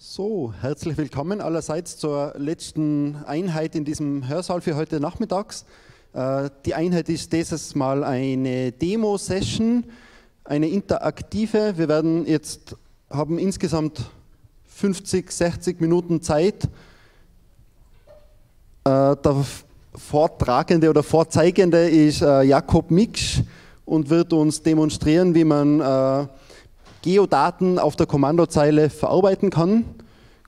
So, herzlich willkommen allerseits zur letzten Einheit in diesem Hörsaal für heute nachmittags. Die Einheit ist dieses Mal eine Demo-Session, eine interaktive. Wir werden jetzt haben insgesamt 50, 60 Minuten Zeit. Der Vortragende oder Vorzeigende ist Jakob Miksch und wird uns demonstrieren, wie man Geodaten auf der Kommandozeile verarbeiten kann.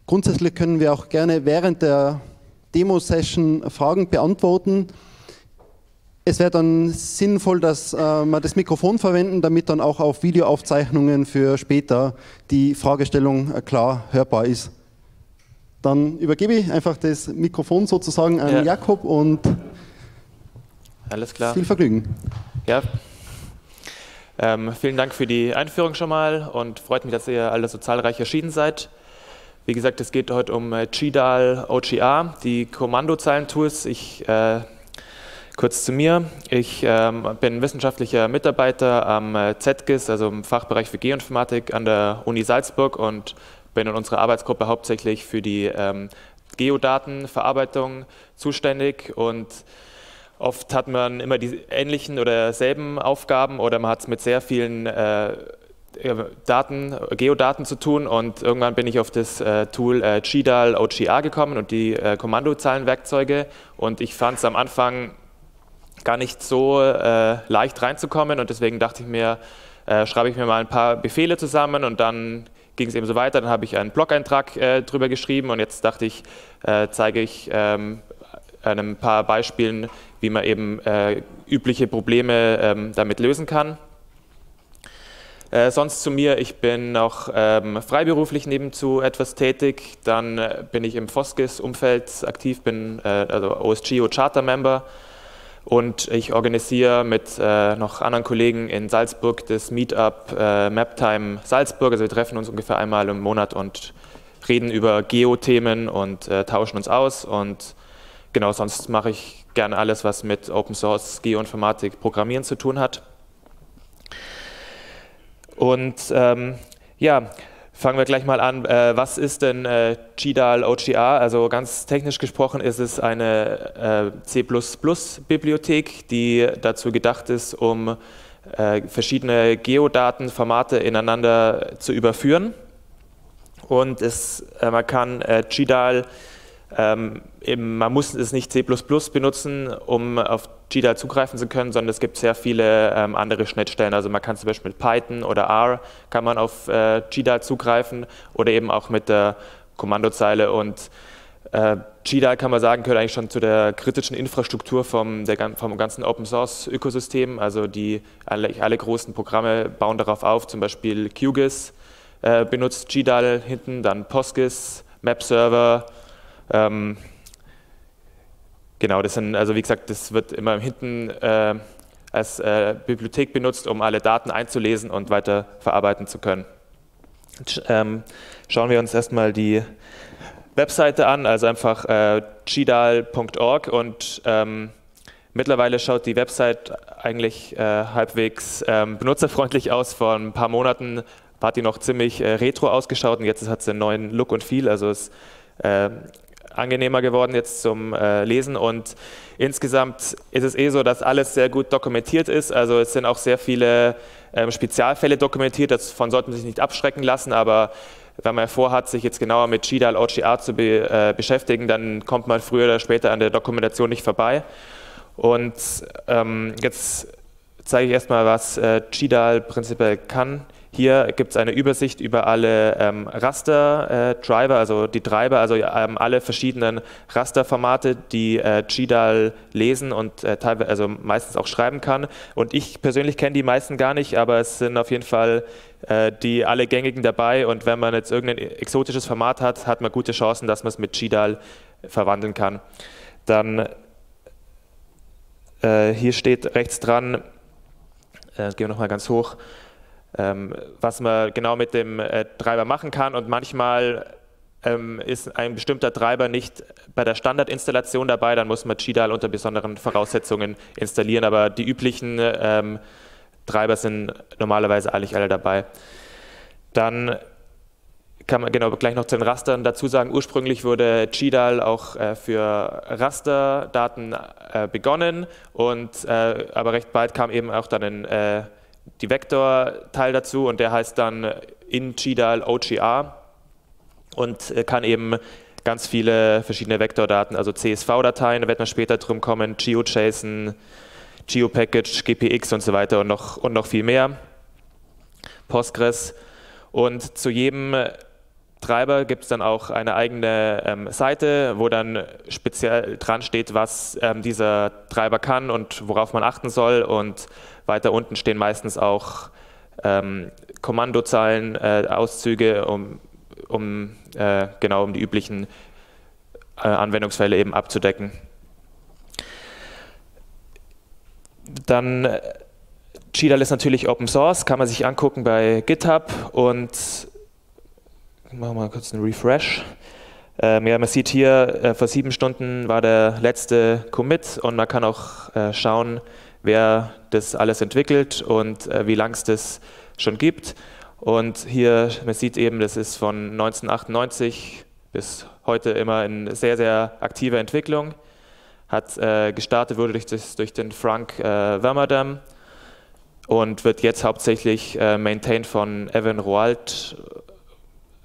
Grundsätzlich können wir auch gerne während der Demo-Session Fragen beantworten. Es wäre dann sinnvoll, dass wir das Mikrofon verwenden, damit dann auch auf Videoaufzeichnungen für später die Fragestellung klar hörbar ist. Dann übergebe ich einfach das Mikrofon sozusagen an Jakob und alles klar. Viel Vergnügen. Ja. Vielen Dank für die Einführung schon mal und freut mich, dass ihr alle so zahlreich erschienen seid. Wie gesagt, es geht heute um GDAL, OGR, die Kommandozeilen-Tools. Kurz zu mir. Ich bin wissenschaftlicher Mitarbeiter am ZGIS, also im Fachbereich für Geoinformatik an der Uni Salzburg, und bin in unserer Arbeitsgruppe hauptsächlich für die Geodatenverarbeitung zuständig, und oft hat man immer die ähnlichen oder selben Aufgaben oder man hat es mit sehr vielen Geodaten zu tun, und irgendwann bin ich auf das Tool GDAL OGR gekommen und die Kommandozeilenwerkzeuge, und ich fand es am Anfang gar nicht so leicht reinzukommen, und deswegen dachte ich mir, schreibe ich mir mal ein paar Befehle zusammen, und dann ging es eben so weiter. Dann habe ich einen Blog-Eintrag drüber geschrieben, und jetzt dachte ich, zeige ich an ein paar Beispielen, wie man eben übliche Probleme damit lösen kann. Sonst zu mir, ich bin auch freiberuflich nebenzu etwas tätig, dann bin ich im FOSGIS-Umfeld aktiv, bin also OSGEO Charter-Member, und ich organisiere mit noch anderen Kollegen in Salzburg das Meetup MapTime Salzburg, also wir treffen uns ungefähr einmal im Monat und reden über Geo-Themen und tauschen uns aus. Und genau, sonst mache ich gerne alles, was mit Open Source, Geoinformatik, Programmieren zu tun hat. Und ja, fangen wir gleich mal an. Was ist denn GDAL OGR? Also ganz technisch gesprochen ist es eine C++-Bibliothek, die dazu gedacht ist, um verschiedene Geodatenformate ineinander zu überführen. Und man kann GDAL man muss es nicht C++ benutzen, um auf GDAL zugreifen zu können, sondern es gibt sehr viele andere Schnittstellen. Also man kann zum Beispiel mit Python oder R kann man auf GDAL zugreifen oder eben auch mit der Kommandozeile. Und GDAL, kann man sagen, gehört eigentlich schon zu der kritischen Infrastruktur vom ganzen Open-Source-Ökosystem. Also alle großen Programme bauen darauf auf, zum Beispiel QGIS benutzt GDAL hinten, dann PostGIS, Map Server. Genau, das sind, also wie gesagt, das wird immer hinten als Bibliothek benutzt, um alle Daten einzulesen und weiter verarbeiten zu können. Schauen wir uns erstmal die Webseite an, also einfach gdal.ogr, und mittlerweile schaut die Website eigentlich halbwegs benutzerfreundlich aus. Vor ein paar Monaten hat die noch ziemlich retro ausgeschaut, und jetzt hat sie einen neuen Look und Feel, also es angenehmer geworden jetzt zum Lesen, und insgesamt ist es so, dass alles sehr gut dokumentiert ist, also es sind auch sehr viele Spezialfälle dokumentiert, davon sollte man sich nicht abschrecken lassen, aber wenn man vorhat, sich jetzt genauer mit GDAL OGR zu beschäftigen, dann kommt man früher oder später an der Dokumentation nicht vorbei. Und jetzt zeige ich erstmal, was GDAL prinzipiell kann. Hier gibt es eine Übersicht über alle Raster-Driver, also die Treiber, also alle verschiedenen Rasterformate, die GDAL lesen und teilweise, also meistens auch schreiben kann. Und ich persönlich kenne die meisten gar nicht, aber es sind auf jeden Fall die alle gängigen dabei. Und wenn man jetzt irgendein exotisches Format hat, hat man gute Chancen, dass man es mit GDAL verwandeln kann. Dann hier steht rechts dran, gehen wir nochmal ganz hoch, was man genau mit dem Treiber machen kann, und manchmal ist ein bestimmter Treiber nicht bei der Standardinstallation dabei, dann muss man GDAL unter besonderen Voraussetzungen installieren, aber die üblichen Treiber sind normalerweise eigentlich alle dabei. Dann kann man genau gleich noch zu den Rastern dazu sagen, ursprünglich wurde GDAL auch für Rasterdaten begonnen, und aber recht bald kam eben auch dann die Vektorteil dazu, und der heißt dann in GDAL OGR und kann eben ganz viele verschiedene Vektordaten, also CSV-Dateien, da wird man später drum kommen, GeoJSON, GeoPackage, GPX und so weiter und noch viel mehr, Postgres. Und zu jedem Treiber gibt es dann auch eine eigene Seite, wo dann speziell dran steht, was dieser Treiber kann und worauf man achten soll, und weiter unten stehen meistens auch Kommandozeilen, Auszüge, um die üblichen Anwendungsfälle eben abzudecken. Dann GDAL ist natürlich Open Source, kann man sich angucken bei GitHub, und machen wir mal kurz einen Refresh. Ja, man sieht hier, vor 7 Stunden war der letzte Commit, und man kann auch schauen, wer das alles entwickelt und wie lange es das schon gibt. Und hier, man sieht eben, das ist von 1998 bis heute immer in sehr, sehr aktiver Entwicklung. Hat gestartet wurde durch den Frank Warmerdam und wird jetzt hauptsächlich maintained von Even Rouault,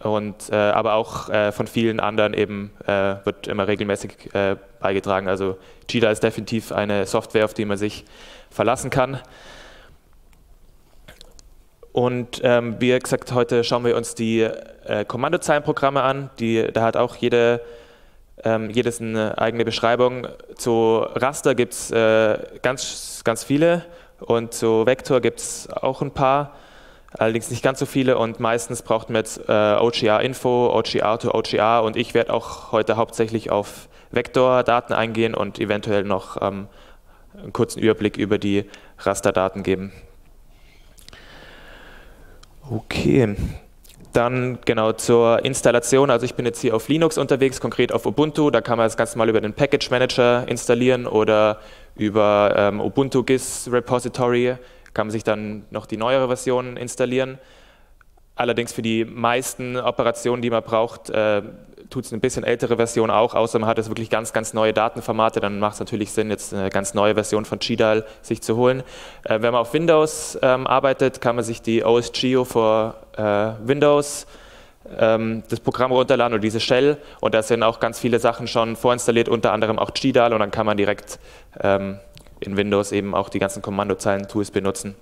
und aber auch von vielen anderen eben wird immer regelmäßig beigetragen. Also GDAL ist definitiv eine Software, auf die man sich verlassen kann. Und wie gesagt, heute schauen wir uns die Kommandozeilenprogramme an. Da hat auch jedes eine eigene Beschreibung. Zu Raster gibt es ganz viele, und zu Vektor gibt es auch ein paar, allerdings nicht ganz so viele, und meistens braucht man jetzt OGR-Info, OGR2OGR, und ich werde auch heute hauptsächlich auf Vektordaten eingehen und eventuell noch einen kurzen Überblick über die Rasterdaten geben. Okay, dann genau zur Installation. Also ich bin jetzt hier auf Linux unterwegs, konkret auf Ubuntu. Da kann man das Ganze mal über den Package Manager installieren oder über Ubuntu GIS Repository kann man sich dann noch die neuere Version installieren. Allerdings für die meisten Operationen, die man braucht, tut es eine bisschen ältere Version auch, außer man hat jetzt wirklich ganz, ganz neue Datenformate, dann macht es natürlich Sinn, jetzt eine ganz neue Version von GDAL sich zu holen. Wenn man auf Windows arbeitet, kann man sich die OSGEO für Windows, das Programm runterladen oder diese Shell, und da sind auch ganz viele Sachen schon vorinstalliert, unter anderem auch GDAL, und dann kann man direkt in Windows eben auch die ganzen Kommandozeilen-Tools benutzen.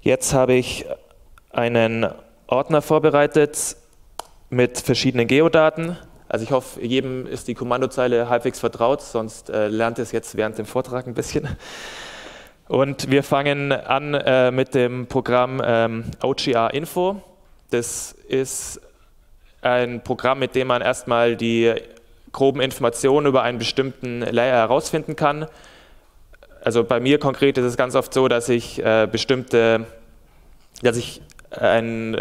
Jetzt habe ich einen Ordner vorbereitet mit verschiedenen Geodaten. Also ich hoffe, jedem ist die Kommandozeile halbwegs vertraut, sonst lernt ihr es jetzt während dem Vortrag ein bisschen. Und wir fangen an mit dem Programm ogrinfo. Das ist ein Programm, mit dem man erstmal die groben Informationen über einen bestimmten Layer herausfinden kann. Also bei mir konkret ist es ganz oft so, dass ich einen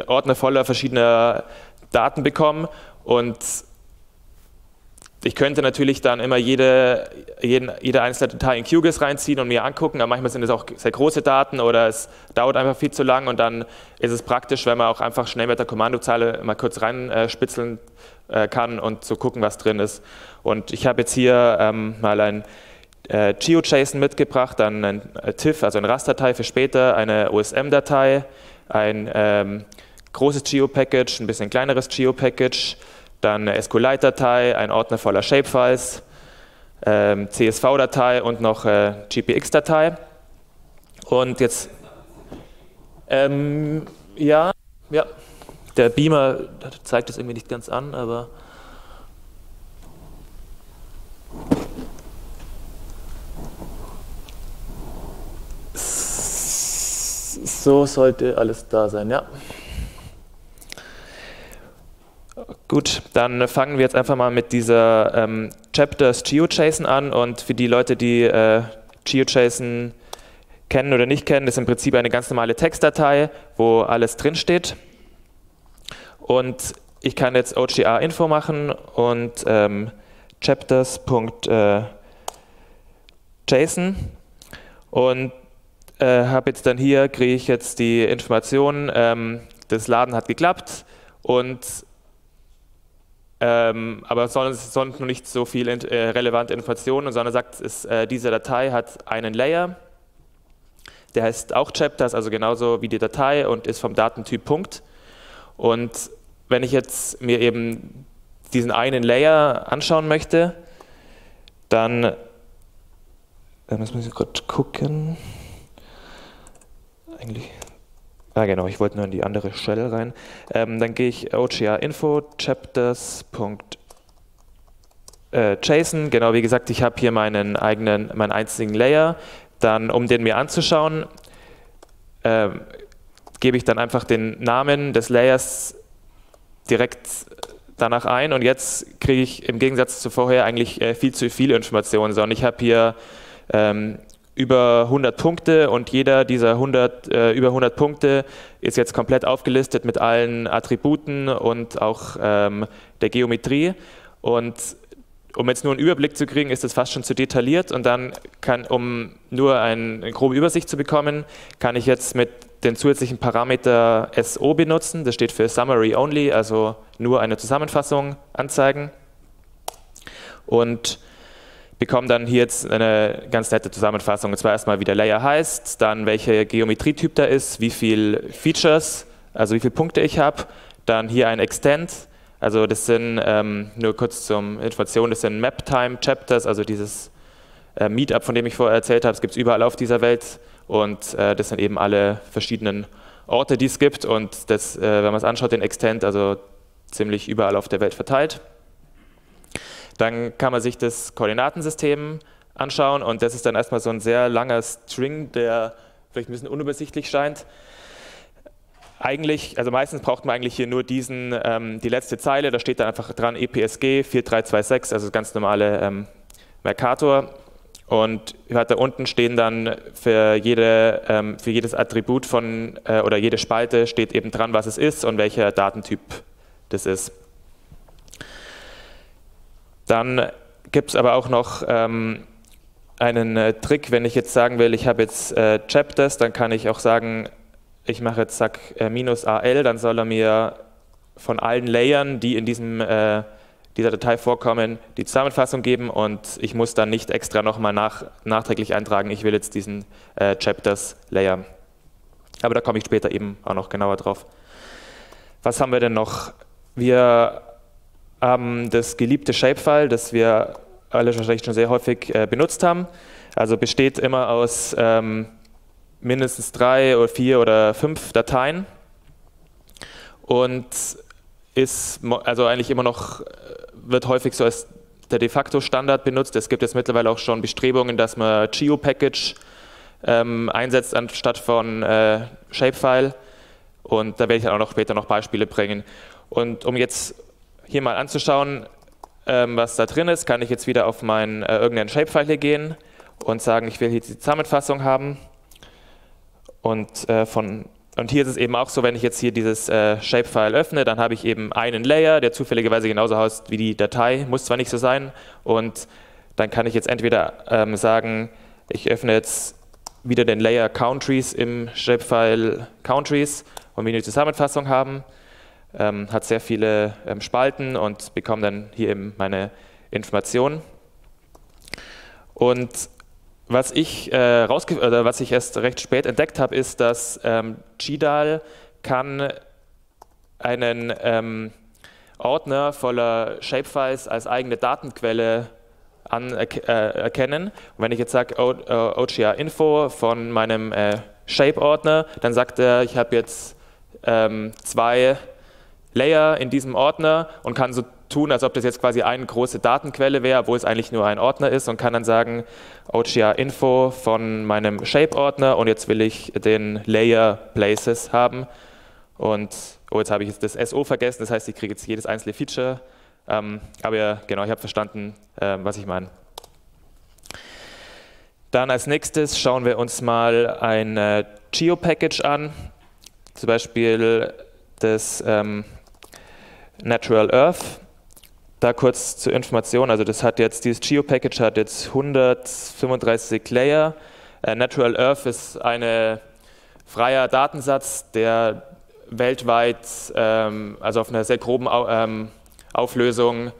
Ordner voller verschiedener Daten bekommen, und ich könnte natürlich dann immer jede einzelne Datei in QGIS reinziehen und mir angucken, aber manchmal sind es auch sehr große Daten oder es dauert einfach viel zu lang, und dann ist es praktisch, wenn man auch einfach schnell mit der Kommandozeile mal kurz reinspitzeln kann und so gucken, was drin ist. Und ich habe jetzt hier mal ein GeoJSON mitgebracht, dann ein TIFF, also eine RAS-Datei für später, eine OSM-Datei, ein großes Geo-Package, ein bisschen kleineres Geo-Package, dann eine SQLite-Datei, ein Ordner voller Shapefiles, CSV-Datei und noch GPX-Datei. Und jetzt, ja, der Beamer zeigt es irgendwie nicht ganz an, aber so sollte alles da sein, ja. Gut, dann fangen wir jetzt einfach mal mit dieser Chapters GeoJSON an, und für die Leute, die GeoJSON kennen oder nicht kennen, das ist im Prinzip eine ganz normale Textdatei, wo alles drinsteht, und ich kann jetzt ogrinfo machen und chapters.json, und kriege ich jetzt die Information, das Laden hat geklappt, Und aber sonst noch nicht so viel relevante Informationen, sondern sagt, diese Datei hat einen Layer, der heißt auch Chapters, also genauso wie die Datei und ist vom Datentyp Punkt. Und wenn ich jetzt mir eben diesen einen Layer anschauen möchte, dann müssen wir kurz gucken. Eigentlich. Ah, genau, ich wollte nur in die andere Shell rein. Dann gehe ich ogr-info chapters.json. Genau, wie gesagt, ich habe hier meinen einzigen Layer. Dann, um den mir anzuschauen, gebe ich dann einfach den Namen des Layers direkt danach ein. Und jetzt kriege ich im Gegensatz zu vorher eigentlich viel zu viele Informationen, sondern ich habe hier über 100 Punkte und jeder dieser über 100 Punkte ist jetzt komplett aufgelistet mit allen Attributen und auch der Geometrie. Und um jetzt nur einen Überblick zu kriegen, ist das fast schon zu detailliert. Und dann um nur eine grobe Übersicht zu bekommen, kann ich jetzt mit den zusätzlichen Parameter SO benutzen. Das steht für Summary Only, also nur eine Zusammenfassung anzeigen. Und bekomme dann hier jetzt eine ganz nette Zusammenfassung. Und zwar erstmal, wie der Layer heißt, dann welcher Geometrietyp da ist, wie viele Features, also wie viele Punkte ich habe, dann hier ein Extent, also das sind, nur kurz zur Information, das sind MapTime Chapters, also dieses Meetup, von dem ich vorher erzählt habe, das gibt es überall auf dieser Welt und das sind eben alle verschiedenen Orte, die es gibt und das, wenn man es anschaut, den Extent, also ziemlich überall auf der Welt verteilt. Dann kann man sich das Koordinatensystem anschauen und das ist dann erstmal so ein sehr langer String, der vielleicht ein bisschen unübersichtlich scheint. Eigentlich, also meistens braucht man eigentlich hier nur die letzte Zeile, da steht dann einfach dran EPSG 4326, also ganz normale Mercator. Und da unten stehen dann für jedes Attribut oder jede Spalte steht eben dran, was es ist und welcher Datentyp das ist. Dann gibt es aber auch noch einen Trick, wenn ich jetzt sagen will, ich habe jetzt Chapters, dann kann ich auch sagen, ich mache jetzt -AL, dann soll er mir von allen Layern, die in dieser Datei vorkommen, die Zusammenfassung geben und ich muss dann nicht extra nochmal nachträglich eintragen, ich will jetzt diesen Chapters-Layer. Aber da komme ich später eben auch noch genauer drauf. Was haben wir denn noch? Wir haben das geliebte Shapefile, das wir alle wahrscheinlich schon sehr häufig benutzt haben. Also besteht immer aus mindestens 3 oder 4 oder 5 Dateien und ist also eigentlich immer noch, wird häufig so als der de facto Standard benutzt. Es gibt jetzt mittlerweile auch schon Bestrebungen, dass man GeoPackage einsetzt anstatt von Shapefile und da werde ich auch noch später noch Beispiele bringen. Und um jetzt hier mal anzuschauen, was da drin ist, kann ich jetzt wieder auf irgendeinen Shapefile hier gehen und sagen, ich will hier die Zusammenfassung haben. Und hier ist es eben auch so, wenn ich jetzt hier dieses Shapefile öffne, dann habe ich eben einen Layer, der zufälligerweise genauso heißt wie die Datei, muss zwar nicht so sein. Und dann kann ich jetzt entweder sagen, ich öffne jetzt wieder den Layer Countries im Shapefile Countries und wir eine Zusammenfassung haben. Hat sehr viele Spalten und bekomme dann hier eben meine Informationen. Und was ich, was ich erst recht spät entdeckt habe, ist, dass GDAL kann einen Ordner voller Shapefiles als eigene Datenquelle erkennen. Und wenn ich jetzt sage ogr-info von meinem Shape-Ordner, dann sagt er, ich habe jetzt 2 Layer in diesem Ordner und kann so tun, als ob das jetzt quasi eine große Datenquelle wäre, obwohl es eigentlich nur ein Ordner ist und kann dann sagen, ogr-info von meinem Shape-Ordner und jetzt will ich den Layer Places haben und jetzt habe ich jetzt das SO vergessen, das heißt, ich kriege jetzt jedes einzelne Feature, aber ja, genau, ich habe verstanden, was ich meine. Dann als nächstes schauen wir uns mal ein Geo-Package an, zum Beispiel das Natural Earth. Da kurz zur Information, also das hat jetzt, dieses Geo-Package hat jetzt 135 Layer. Natural Earth ist ein freier Datensatz, der weltweit, also auf einer sehr groben Auflösung,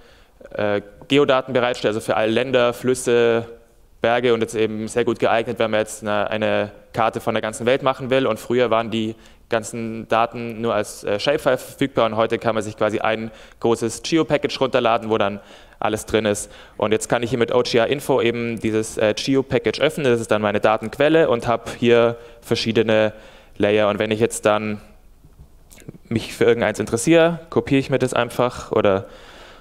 Geodaten bereitstellt, also für alle Länder, Flüsse, Berge, und jetzt eben sehr gut geeignet, wenn man jetzt eine Karte von der ganzen Welt machen will. Und früher waren die ganzen Daten nur als Shapefile verfügbar, und heute kann man sich quasi ein großes GeoPackage runterladen, wo dann alles drin ist. Und jetzt kann ich hier mit ogr-info eben dieses GeoPackage öffnen, das ist dann meine Datenquelle, und habe hier verschiedene Layer. Und wenn ich jetzt dann mich für irgendeins interessiere, kopiere ich mir das einfach oder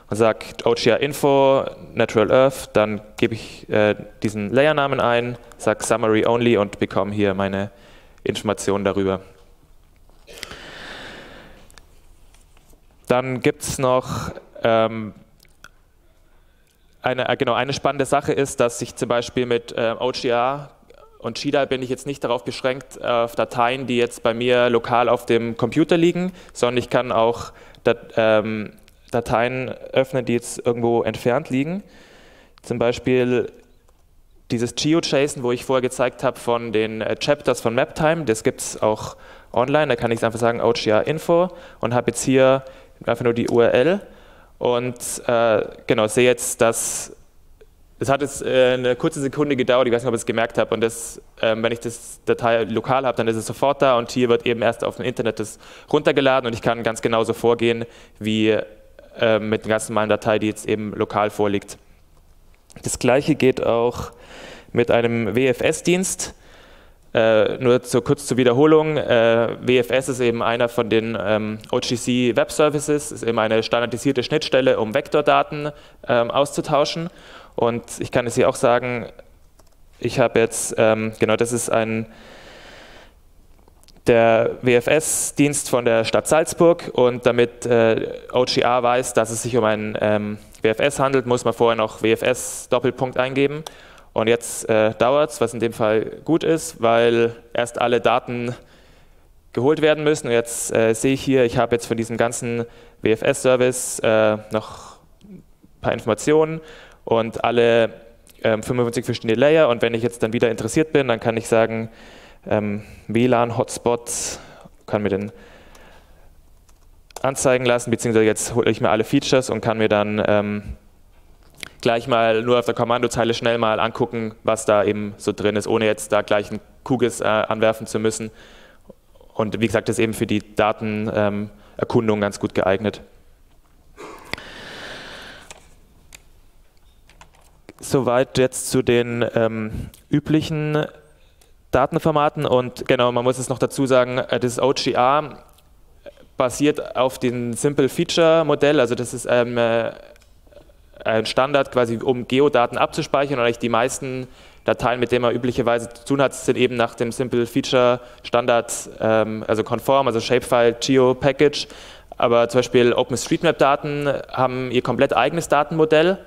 und sage ogr-info, Natural Earth, dann gebe ich diesen Layernamen ein, sage Summary Only und bekomme hier meine Informationen darüber. Dann gibt es noch eine spannende Sache ist, dass ich zum Beispiel mit OGR und GDAL bin ich jetzt nicht darauf beschränkt, auf Dateien, die jetzt bei mir lokal auf dem Computer liegen, sondern ich kann auch Dateien öffnen, die jetzt irgendwo entfernt liegen. Zum Beispiel dieses GeoJSON, wo ich vorher gezeigt habe von den Chapters von MapTime, das gibt es auch online, da kann ich einfach sagen ogr-info und habe jetzt hier einfach nur die URL und genau, sehe jetzt, dass es hat jetzt eine kurze Sekunde gedauert, ich weiß nicht, ob ich es gemerkt habe, und das, wenn ich das Datei lokal habe, dann ist es sofort da, und hier wird eben erst auf dem Internet das runtergeladen, und ich kann ganz genauso vorgehen wie mit einer ganz normalen Datei, die jetzt eben lokal vorliegt. Das gleiche geht auch mit einem WFS-Dienst. Nur kurz zur Wiederholung, WFS ist eben einer von den OGC Web Services, ist eben eine standardisierte Schnittstelle, um Vektordaten auszutauschen. Und ich kann es hier auch sagen, ich habe jetzt, genau, das ist der WFS-Dienst von der Stadt Salzburg, und damit OGR weiß, dass es sich um einen WFS handelt, muss man vorher noch WFS-Doppelpunkt eingeben. Und jetzt dauert es, was in dem Fall gut ist, weil erst alle Daten geholt werden müssen. Und jetzt sehe ich hier, ich habe jetzt von diesem ganzen WFS-Service noch ein paar Informationen und alle 55 verschiedene Layer. Und wenn ich jetzt dann wieder interessiert bin, dann kann ich sagen, WLAN-Hotspots, kann mir den anzeigen lassen, beziehungsweise jetzt hole ich mir alle Features und kann mir dann gleich mal nur auf der Kommandozeile schnell mal angucken, was da eben so drin ist, ohne jetzt da gleich ein QGIS anwerfen zu müssen. Und wie gesagt, das ist eben für die Datenerkundung ganz gut geeignet. Soweit jetzt zu den üblichen Datenformaten, und genau, man muss es noch dazu sagen, das OGR basiert auf dem Simple Feature Modell, also das ist ein Standard quasi, um Geodaten abzuspeichern, und eigentlich die meisten Dateien, mit denen man üblicherweise zu tun hat, sind eben nach dem Simple Feature Standard, also konform, also Shapefile, GeoPackage, aber zum Beispiel OpenStreetMap Daten haben ihr komplett eigenes Datenmodell,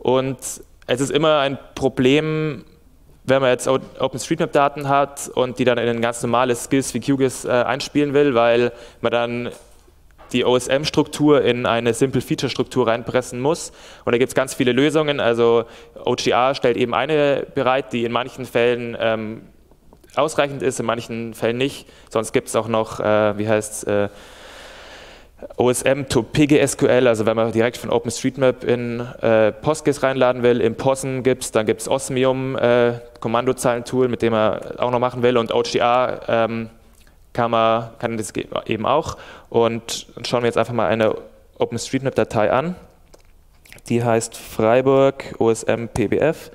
und es ist immer ein Problem, wenn man jetzt OpenStreetMap-Daten hat und die dann in ganz normale Skills wie QGIS einspielen will, weil man dann die OSM-Struktur in eine Simple-Feature-Struktur reinpressen muss. Und da gibt es ganz viele Lösungen, also OGR stellt eben eine bereit, die in manchen Fällen ausreichend ist, in manchen Fällen nicht. Sonst gibt es auch noch, OSM to PGSQL, also wenn man direkt von OpenStreetMap in PostGIS reinladen will, im POSM gibt es, dann gibt es Osmium, Kommandozeilentool, mit dem man auch noch machen will, und OGR kann das eben auch. Und schauen wir jetzt einfach mal eine OpenStreetMap-Datei an, die heißt Freiburg OSM PBF,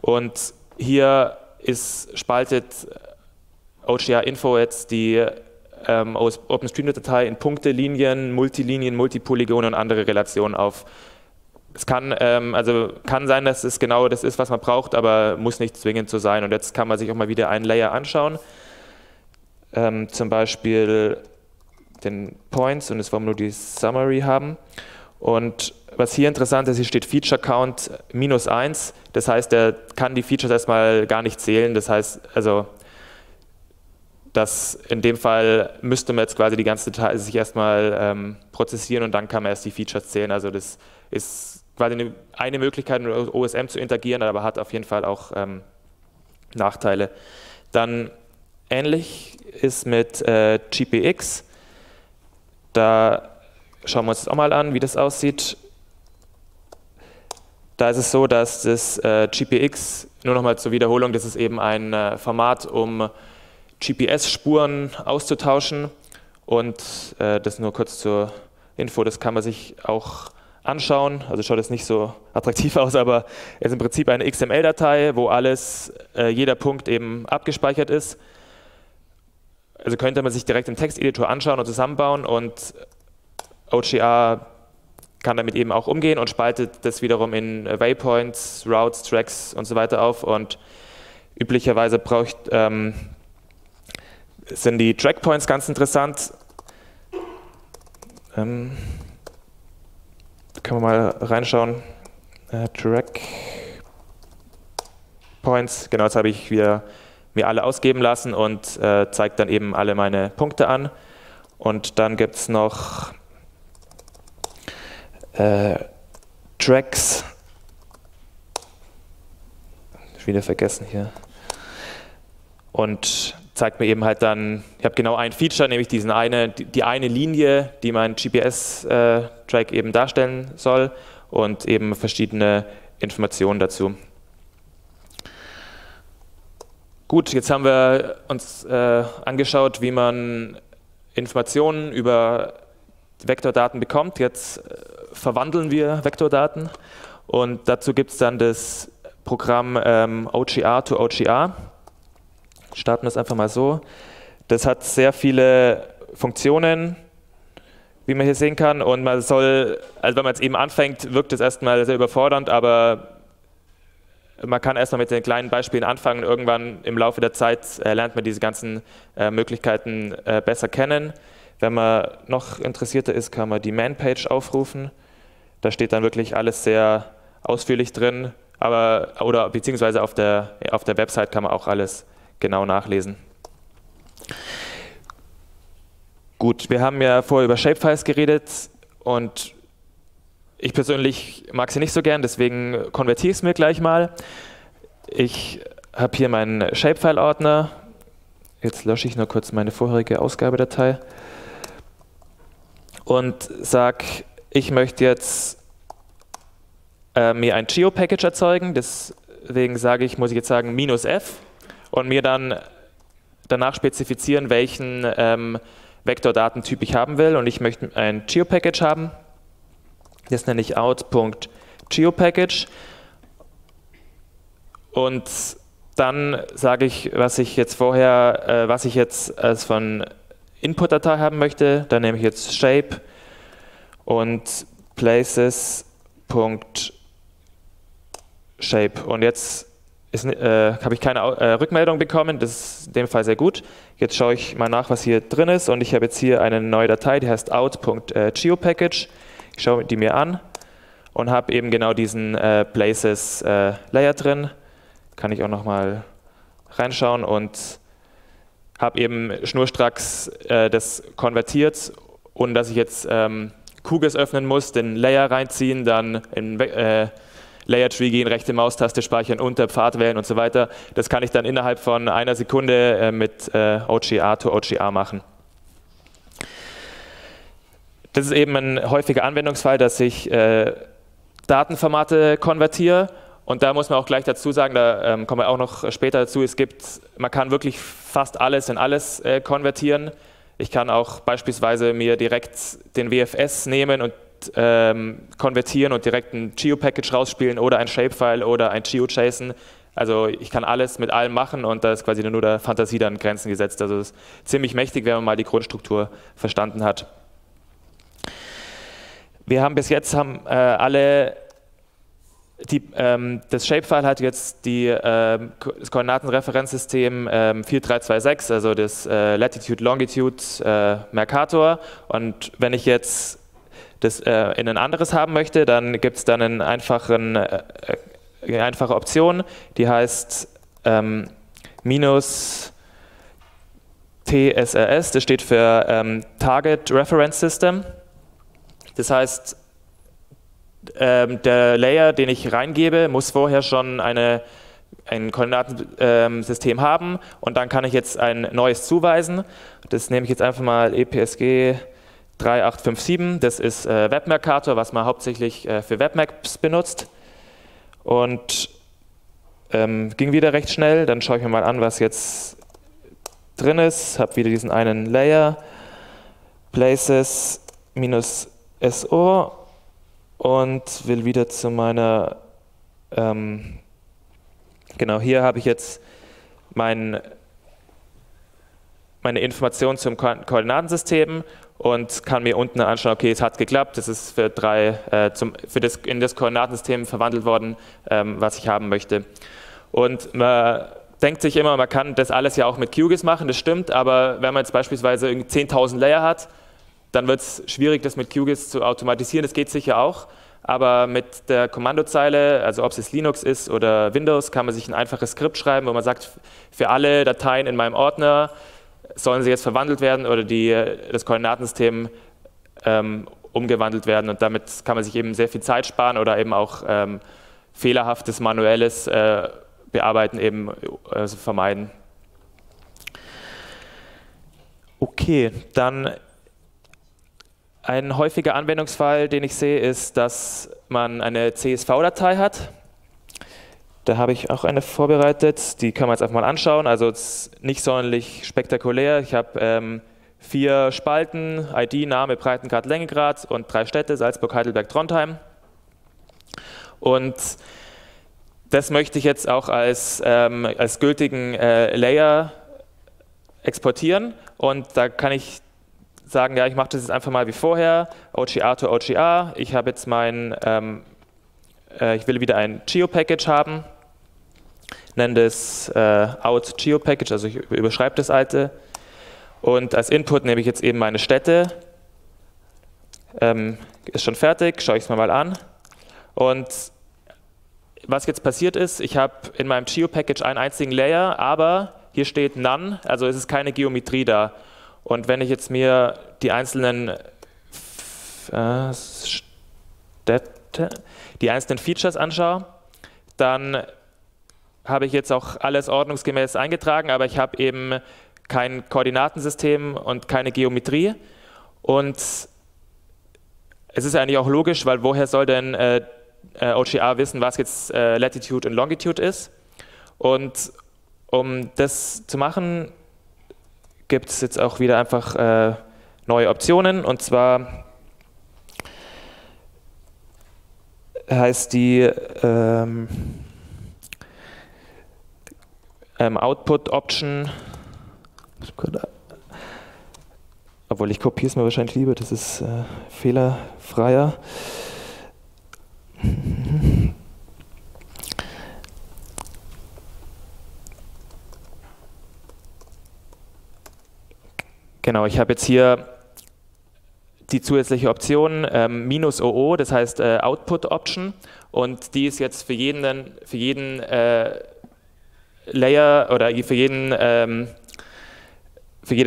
und hier spaltet OGR-Info jetzt die aus OpenStreetMap-Datei in Punkte, Linien, Multipolygone und andere Relationen auf. Es kann sein, dass es genau das ist, was man braucht, aber muss nicht zwingend so sein. Und jetzt kann man sich auch mal wieder einen Layer anschauen, zum Beispiel den Points, und es wollen wir nur die Summary haben. Und was hier interessant ist, hier steht Feature Count -1, das heißt, er kann die Features erstmal gar nicht zählen, das heißt, also dass in dem Fall müsste man jetzt quasi die ganze Datei sich erstmal prozessieren, und dann kann man erst die Features zählen. Also das ist quasi eine Möglichkeit, mit OSM zu interagieren, aber hat auf jeden Fall auch Nachteile. Dann ähnlich ist mit GPX. Da schauen wir uns das auch mal an, wie das aussieht. Da ist es so, dass das GPX, nur nochmal zur Wiederholung, das ist eben ein Format, um GPS-Spuren auszutauschen. Und das nur kurz zur Info, das kann man sich auch anschauen. Also schaut es nicht so attraktiv aus, aber es ist im Prinzip eine XML-Datei, wo alles, jeder Punkt eben abgespeichert ist. Also könnte man sich direkt im Texteditor anschauen und zusammenbauen, und OGR kann damit eben auch umgehen und spaltet das wiederum in Waypoints, Routes, Tracks und so weiter auf. Und üblicherweise sind die Trackpoints ganz interessant. Können wir mal reinschauen. Trackpoints, genau, jetzt habe ich wieder mir alle ausgeben lassen und zeigt dann eben alle meine Punkte an. Und dann gibt es noch Tracks. Wieder vergessen hier. Und zeigt mir eben halt dann, ich habe genau ein Feature, nämlich die eine Linie, die mein GPS-Track eben darstellen soll, und eben verschiedene Informationen dazu. Gut, jetzt haben wir uns angeschaut, wie man Informationen über Vektordaten bekommt. Jetzt verwandeln wir Vektordaten, und dazu gibt es dann das Programm OGR2OGR. Starten wir es einfach mal so. Das hat sehr viele Funktionen, wie man hier sehen kann, und man soll, also wenn man jetzt eben anfängt, wirkt es erstmal sehr überfordernd, aber man kann erstmal mit den kleinen Beispielen anfangen. Irgendwann im Laufe der Zeit lernt man diese ganzen Möglichkeiten besser kennen. Wenn man noch interessierter ist, kann man die Man-Page aufrufen. Da steht dann wirklich alles sehr ausführlich drin, aber, oder beziehungsweise auf der Website kann man auch alles genau nachlesen. Gut, wir haben ja vorher über Shapefiles geredet, und ich persönlich mag sie nicht so gern, deswegen konvertiere ich es mir gleich mal. Ich habe hier meinen Shapefile-Ordner. Jetzt lösche ich nur kurz meine vorherige Ausgabedatei und sage, ich möchte jetzt mir ein GeoPackage erzeugen. Deswegen sage ich, muss ich jetzt sagen, -f. Und mir dann danach spezifizieren, welchen Vektordatentyp ich haben will. Und ich möchte ein Geopackage haben. Das nenne ich out.geopackage. Und dann sage ich, was ich jetzt als von Input-Datei haben möchte. Dann nehme ich jetzt shape und places.shape. Und jetzt habe ich keine Rückmeldung bekommen, das ist in dem Fall sehr gut. Jetzt schaue ich mal nach, was hier drin ist, und ich habe jetzt hier eine neue Datei, die heißt out.geopackage. Ich schaue die mir an und habe eben genau diesen Places Layer drin. Kann ich auch nochmal reinschauen und habe eben schnurstracks das konvertiert, ohne dass ich jetzt QGIS öffnen muss, den Layer reinziehen, dann in Layer Tree gehen, rechte Maustaste speichern, unter Pfad wählen und so weiter. Das kann ich dann innerhalb von einer Sekunde mit OGR2OGR machen. Das ist eben ein häufiger Anwendungsfall, dass ich Datenformate konvertiere, und da muss man auch gleich dazu sagen, da kommen wir auch noch später dazu, man kann wirklich fast alles in alles konvertieren. Ich kann auch beispielsweise mir direkt den WFS nehmen und konvertieren und direkt ein Geo-Package rausspielen oder ein Shapefile oder ein Geo-JSON. Also ich kann alles mit allem machen, und da ist quasi nur der Fantasie dann Grenzen gesetzt. Also es ist ziemlich mächtig, wenn man mal die Grundstruktur verstanden hat. Wir haben bis jetzt das Shapefile hat jetzt das Koordinatenreferenzsystem 4326, also das Latitude, Longitude, Mercator, und wenn ich jetzt das in ein anderes haben möchte, dann gibt es dann eine einfache Option, die heißt -TSRS, das steht für Target Reference System. Das heißt, der Layer, den ich reingebe, muss vorher schon ein Koordinatensystem haben, und dann kann ich jetzt ein neues zuweisen. Das nehme ich jetzt einfach mal EPSG 3857, das ist Web Mercator, was man hauptsächlich für Webmaps benutzt. Und ging wieder recht schnell. Dann schaue ich mir mal an, was jetzt drin ist. Habe wieder diesen einen Layer, Places minus SO, und will wieder zu meiner, genau, hier habe ich jetzt meine Information zum Koordinatensystem und kann mir unten anschauen, okay, es hat geklappt, es ist für das Koordinatensystem verwandelt worden, was ich haben möchte. Und man denkt sich immer, man kann das alles ja auch mit QGIS machen, das stimmt, aber wenn man jetzt beispielsweise 10.000 Layer hat, dann wird es schwierig, das mit QGIS zu automatisieren, das geht sicher auch. Aber mit der Kommandozeile, also ob es jetzt Linux ist oder Windows, kann man sich ein einfaches Skript schreiben, wo man sagt, für alle Dateien in meinem Ordner sollen sie jetzt verwandelt werden oder das Koordinatensystem umgewandelt werden. Und damit kann man sich eben sehr viel Zeit sparen oder eben auch fehlerhaftes, manuelles Bearbeiten eben vermeiden. Okay, dann... Ein häufiger Anwendungsfall, den ich sehe, ist, dass man eine CSV-Datei hat. Da habe ich auch eine vorbereitet, die kann man jetzt einfach mal anschauen. Also nicht sonderlich spektakulär. Ich habe 4 Spalten, ID, Name, Breitengrad, Längengrad und 3 Städte, Salzburg, Heidelberg, Trondheim. Und das möchte ich jetzt auch als gültigen Layer exportieren. Und da kann ich sagen, ja, ich mache das jetzt einfach mal wie vorher, OGR2OGR, ich habe jetzt ich will wieder ein GeoPackage haben, nenne das out GeoPackage, also ich überschreibe das alte, und als Input nehme ich jetzt eben meine Städte, ist schon fertig, schaue ich es mir mal an, und was jetzt passiert ist, ich habe in meinem GeoPackage einen einzigen Layer, aber hier steht None, also es ist keine Geometrie da. Und wenn ich jetzt mir die einzelnen Features anschaue, dann habe ich jetzt auch alles ordnungsgemäß eingetragen, aber ich habe eben kein Koordinatensystem und keine Geometrie. Und es ist eigentlich auch logisch, weil woher soll denn OGR wissen, was jetzt Latitude und Longitude ist? Und um das zu machen, gibt es jetzt auch wieder einfach neue Optionen, und zwar heißt die Output Option, obwohl ich kopiere es mir wahrscheinlich lieber, das ist fehlerfreier. Genau, ich habe jetzt hier die zusätzliche Option -OO, das heißt Output Option, und die ist jetzt für jeden Layer oder für jede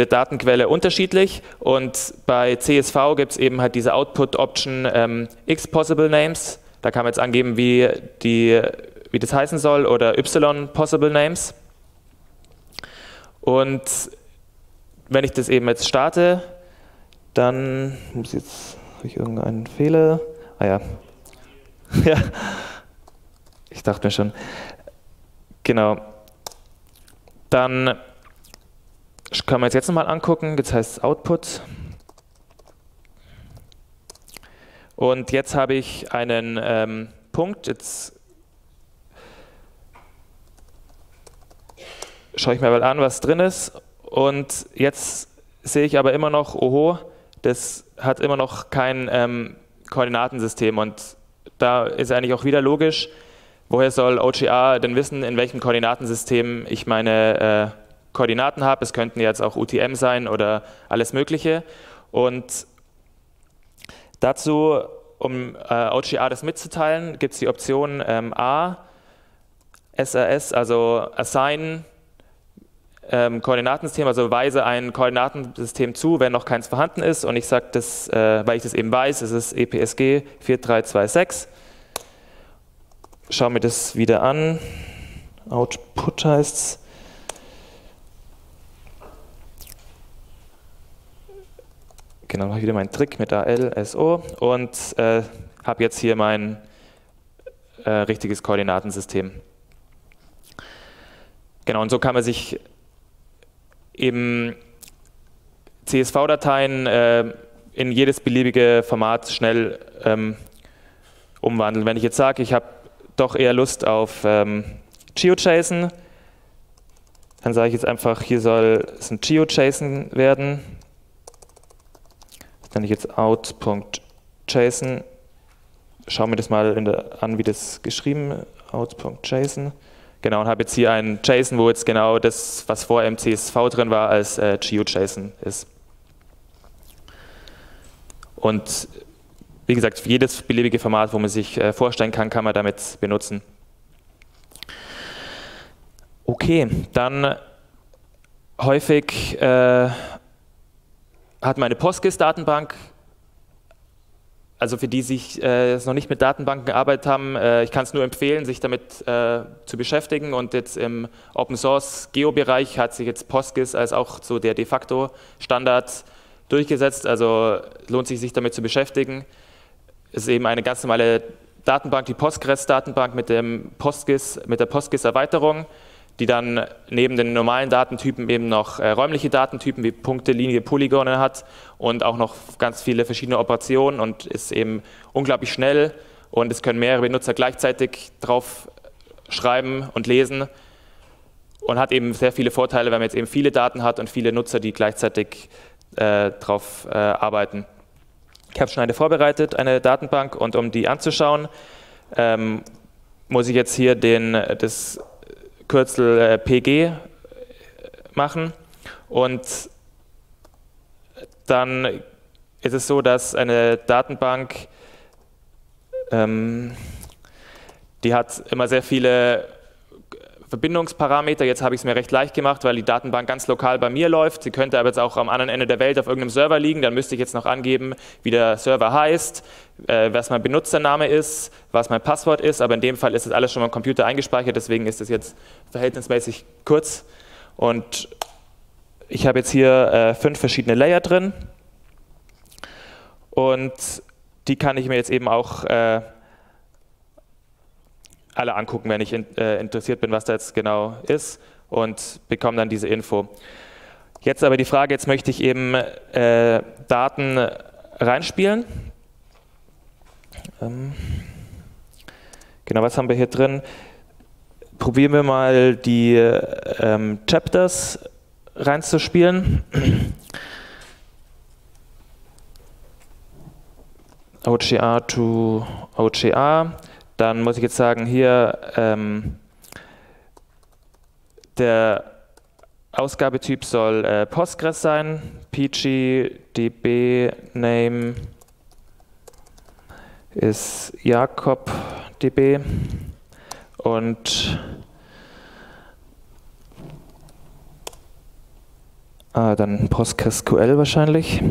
Datenquelle unterschiedlich, und bei CSV gibt es eben halt diese Output Option X Possible Names, da kann man jetzt angeben, wie das heißen soll, oder Y Possible Names. Und wenn ich das eben jetzt starte, dann habe ich irgendeinen Fehler. Ah ja. Ja, ich dachte mir schon. Genau. Dann können wir uns jetzt nochmal angucken. Jetzt heißt es Output. Und jetzt habe ich einen Punkt. Jetzt schaue ich mir mal an, was drin ist. Und jetzt sehe ich aber immer noch, oho, das hat immer noch kein Koordinatensystem. Und da ist eigentlich auch wieder logisch, woher soll OGR denn wissen, in welchem Koordinatensystem ich meine Koordinaten habe. Es könnten jetzt auch UTM sein oder alles Mögliche. Und dazu, um OGR das mitzuteilen, gibt es die Option SRS, also Assign Koordinatensystem, also weise ein Koordinatensystem zu, wenn noch keins vorhanden ist, und ich sage das, weil ich das eben weiß, es ist EPSG 4326. Schau mir das wieder an. Output heißt es. Genau, habe ich wieder meinen Trick mit ALSO und habe jetzt hier mein richtiges Koordinatensystem. Genau, und so kann man sich eben CSV-Dateien in jedes beliebige Format schnell umwandeln. Wenn ich jetzt sage, ich habe doch eher Lust auf GeoJSON, dann sage ich jetzt einfach, hier soll es ein GeoJSON werden. Das nenne ich jetzt out.json. Schauen wir das mal an, wie das geschrieben ist. Out.json. Genau, und habe jetzt hier einen JSON, wo jetzt genau das, was vorher im CSV drin war, als GeoJSON ist. Und wie gesagt, für jedes beliebige Format, wo man sich vorstellen kann, kann man damit benutzen. Okay, dann häufig hat meine PostGIS-Datenbank, also für die sich noch nicht mit Datenbanken gearbeitet haben, ich kann es nur empfehlen, sich damit zu beschäftigen. Und jetzt im Open-Source-Geo-Bereich hat sich jetzt PostGIS als auch so der de facto Standard durchgesetzt. Also lohnt sich damit zu beschäftigen. Es ist eben eine ganz normale Datenbank, die Postgres-Datenbank mit der PostGIS-Erweiterung, die dann neben den normalen Datentypen eben noch räumliche Datentypen wie Punkte, Linie, Polygone hat und auch noch ganz viele verschiedene Operationen und ist eben unglaublich schnell und es können mehrere Benutzer gleichzeitig drauf schreiben und lesen und hat eben sehr viele Vorteile, weil man jetzt eben viele Daten hat und viele Nutzer, die gleichzeitig drauf arbeiten. Ich habe schon eine vorbereitet, eine Datenbank, und um die anzuschauen, muss ich jetzt hier das Kürzel PG machen, und dann ist es so, dass eine Datenbank, die hat immer sehr viele Verbindungsparameter. Jetzt habe ich es mir recht leicht gemacht, weil die Datenbank ganz lokal bei mir läuft. Sie könnte aber jetzt auch am anderen Ende der Welt auf irgendeinem Server liegen. Dann müsste ich jetzt noch angeben, wie der Server heißt, was mein Benutzername ist, was mein Passwort ist. Aber in dem Fall ist das alles schon am Computer eingespeichert. Deswegen ist das jetzt verhältnismäßig kurz. Und ich habe jetzt hier 5 verschiedene Layer drin. Und die kann ich mir jetzt eben auch alle angucken, wenn ich interessiert bin, was da jetzt genau ist, und bekomme dann diese Info. Jetzt aber die Frage, jetzt möchte ich eben Daten reinspielen. Genau, was haben wir hier drin? Probieren wir mal die Chapters reinzuspielen. OGR to OGR. Dann muss ich jetzt sagen, hier der Ausgabetyp soll Postgres sein, PG-DB-Name ist Jakob-DB und dann PostgreSQL wahrscheinlich.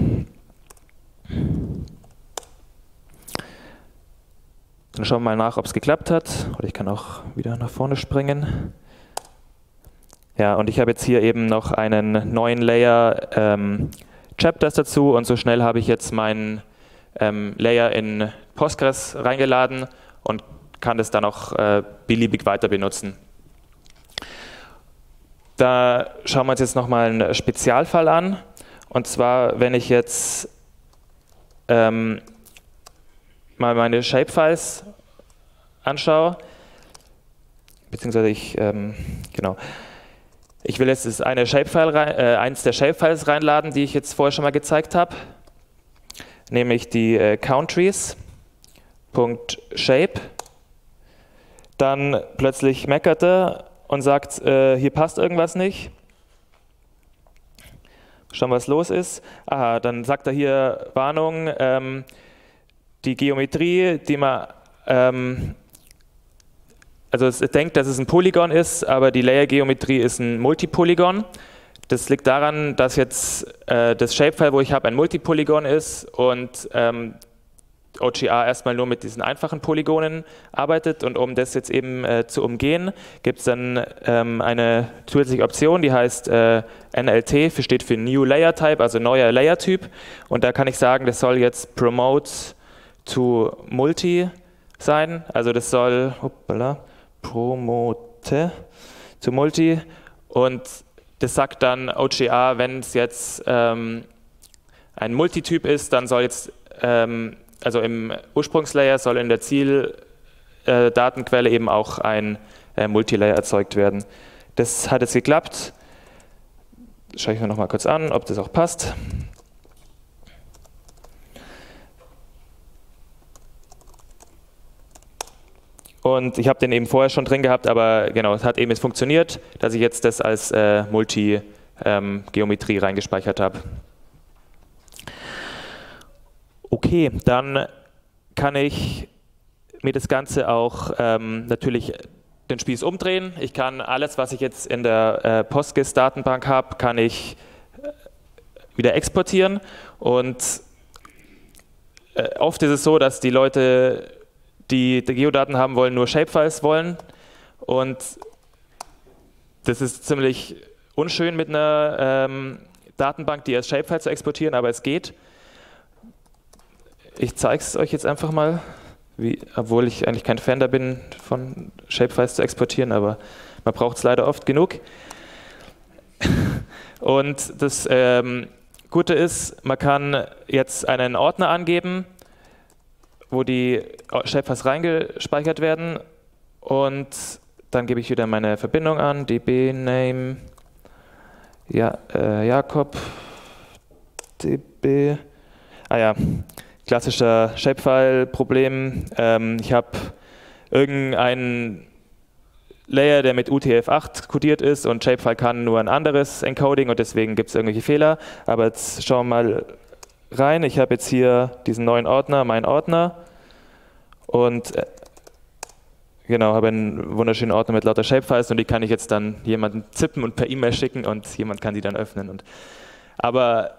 Dann schauen wir mal nach, ob es geklappt hat. Oder ich kann auch wieder nach vorne springen. Ja, und ich habe jetzt hier eben noch einen neuen Layer Chapters dazu. Und so schnell habe ich jetzt meinen Layer in Postgres reingeladen und kann das dann auch beliebig weiter benutzen. Da schauen wir uns jetzt nochmal einen Spezialfall an. Und zwar, wenn ich jetzt mal meine Shapefiles anschaue, beziehungsweise ich will jetzt eins der Shapefiles reinladen, die ich jetzt vorher schon mal gezeigt habe, nämlich die countries.shape. Dann plötzlich meckert er und sagt, hier passt irgendwas nicht. Schauen, was los ist. Aha, dann sagt er hier Warnung. Die Geometrie, die man, also es denkt, dass es ein Polygon ist, aber die Layer-Geometrie ist ein Multipolygon. Das liegt daran, dass jetzt das Shapefile, wo ich habe, ein Multipolygon ist und OGR erstmal nur mit diesen einfachen Polygonen arbeitet, und um das jetzt eben zu umgehen, gibt es dann eine zusätzliche Option, die heißt NLT, steht für New Layer Type, also neuer Layer Typ, und da kann ich sagen, das soll jetzt Promote to Multi sein, also das soll Promote to Multi, und das sagt dann OGR, wenn es jetzt ein Multityp ist, dann soll jetzt also im Ursprungslayer soll in der Zieldatenquelle eben auch ein Multilayer erzeugt werden. Das hat jetzt geklappt. Schaue ich mir nochmal kurz an, ob das auch passt. Und ich habe den eben vorher schon drin gehabt, aber genau, es hat eben jetzt funktioniert, dass ich jetzt das als Multi-Geometrie reingespeichert habe. Okay, dann kann ich mir das Ganze auch natürlich den Spieß umdrehen. Ich kann alles, was ich jetzt in der PostGIS-Datenbank habe, kann ich wieder exportieren. Und oft ist es so, dass die Leute, die Geodaten haben wollen, nur Shapefiles wollen. Und das ist ziemlich unschön, mit einer Datenbank, die als Shapefile zu exportieren, aber es geht. Ich zeige es euch jetzt einfach mal, obwohl ich eigentlich kein Fan da bin, von Shapefiles zu exportieren, aber man braucht es leider oft genug. Und das Gute ist, man kann jetzt einen Ordner angeben, wo die Shapefiles reingespeichert werden, und dann gebe ich wieder meine Verbindung an, db-name, ja, Jakob, db, klassischer Shapefile-Problem. Ich habe irgendeinen Layer, der mit UTF-8 kodiert ist, und Shapefile kann nur ein anderes Encoding, und deswegen gibt es irgendwelche Fehler. Aber jetzt schauen wir mal rein. Ich habe jetzt hier diesen neuen Ordner, mein Ordner, und genau, habe einen wunderschönen Ordner mit lauter Shapefiles, und die kann ich jetzt dann jemandem zippen und per E-Mail schicken, und jemand kann die dann öffnen. Aber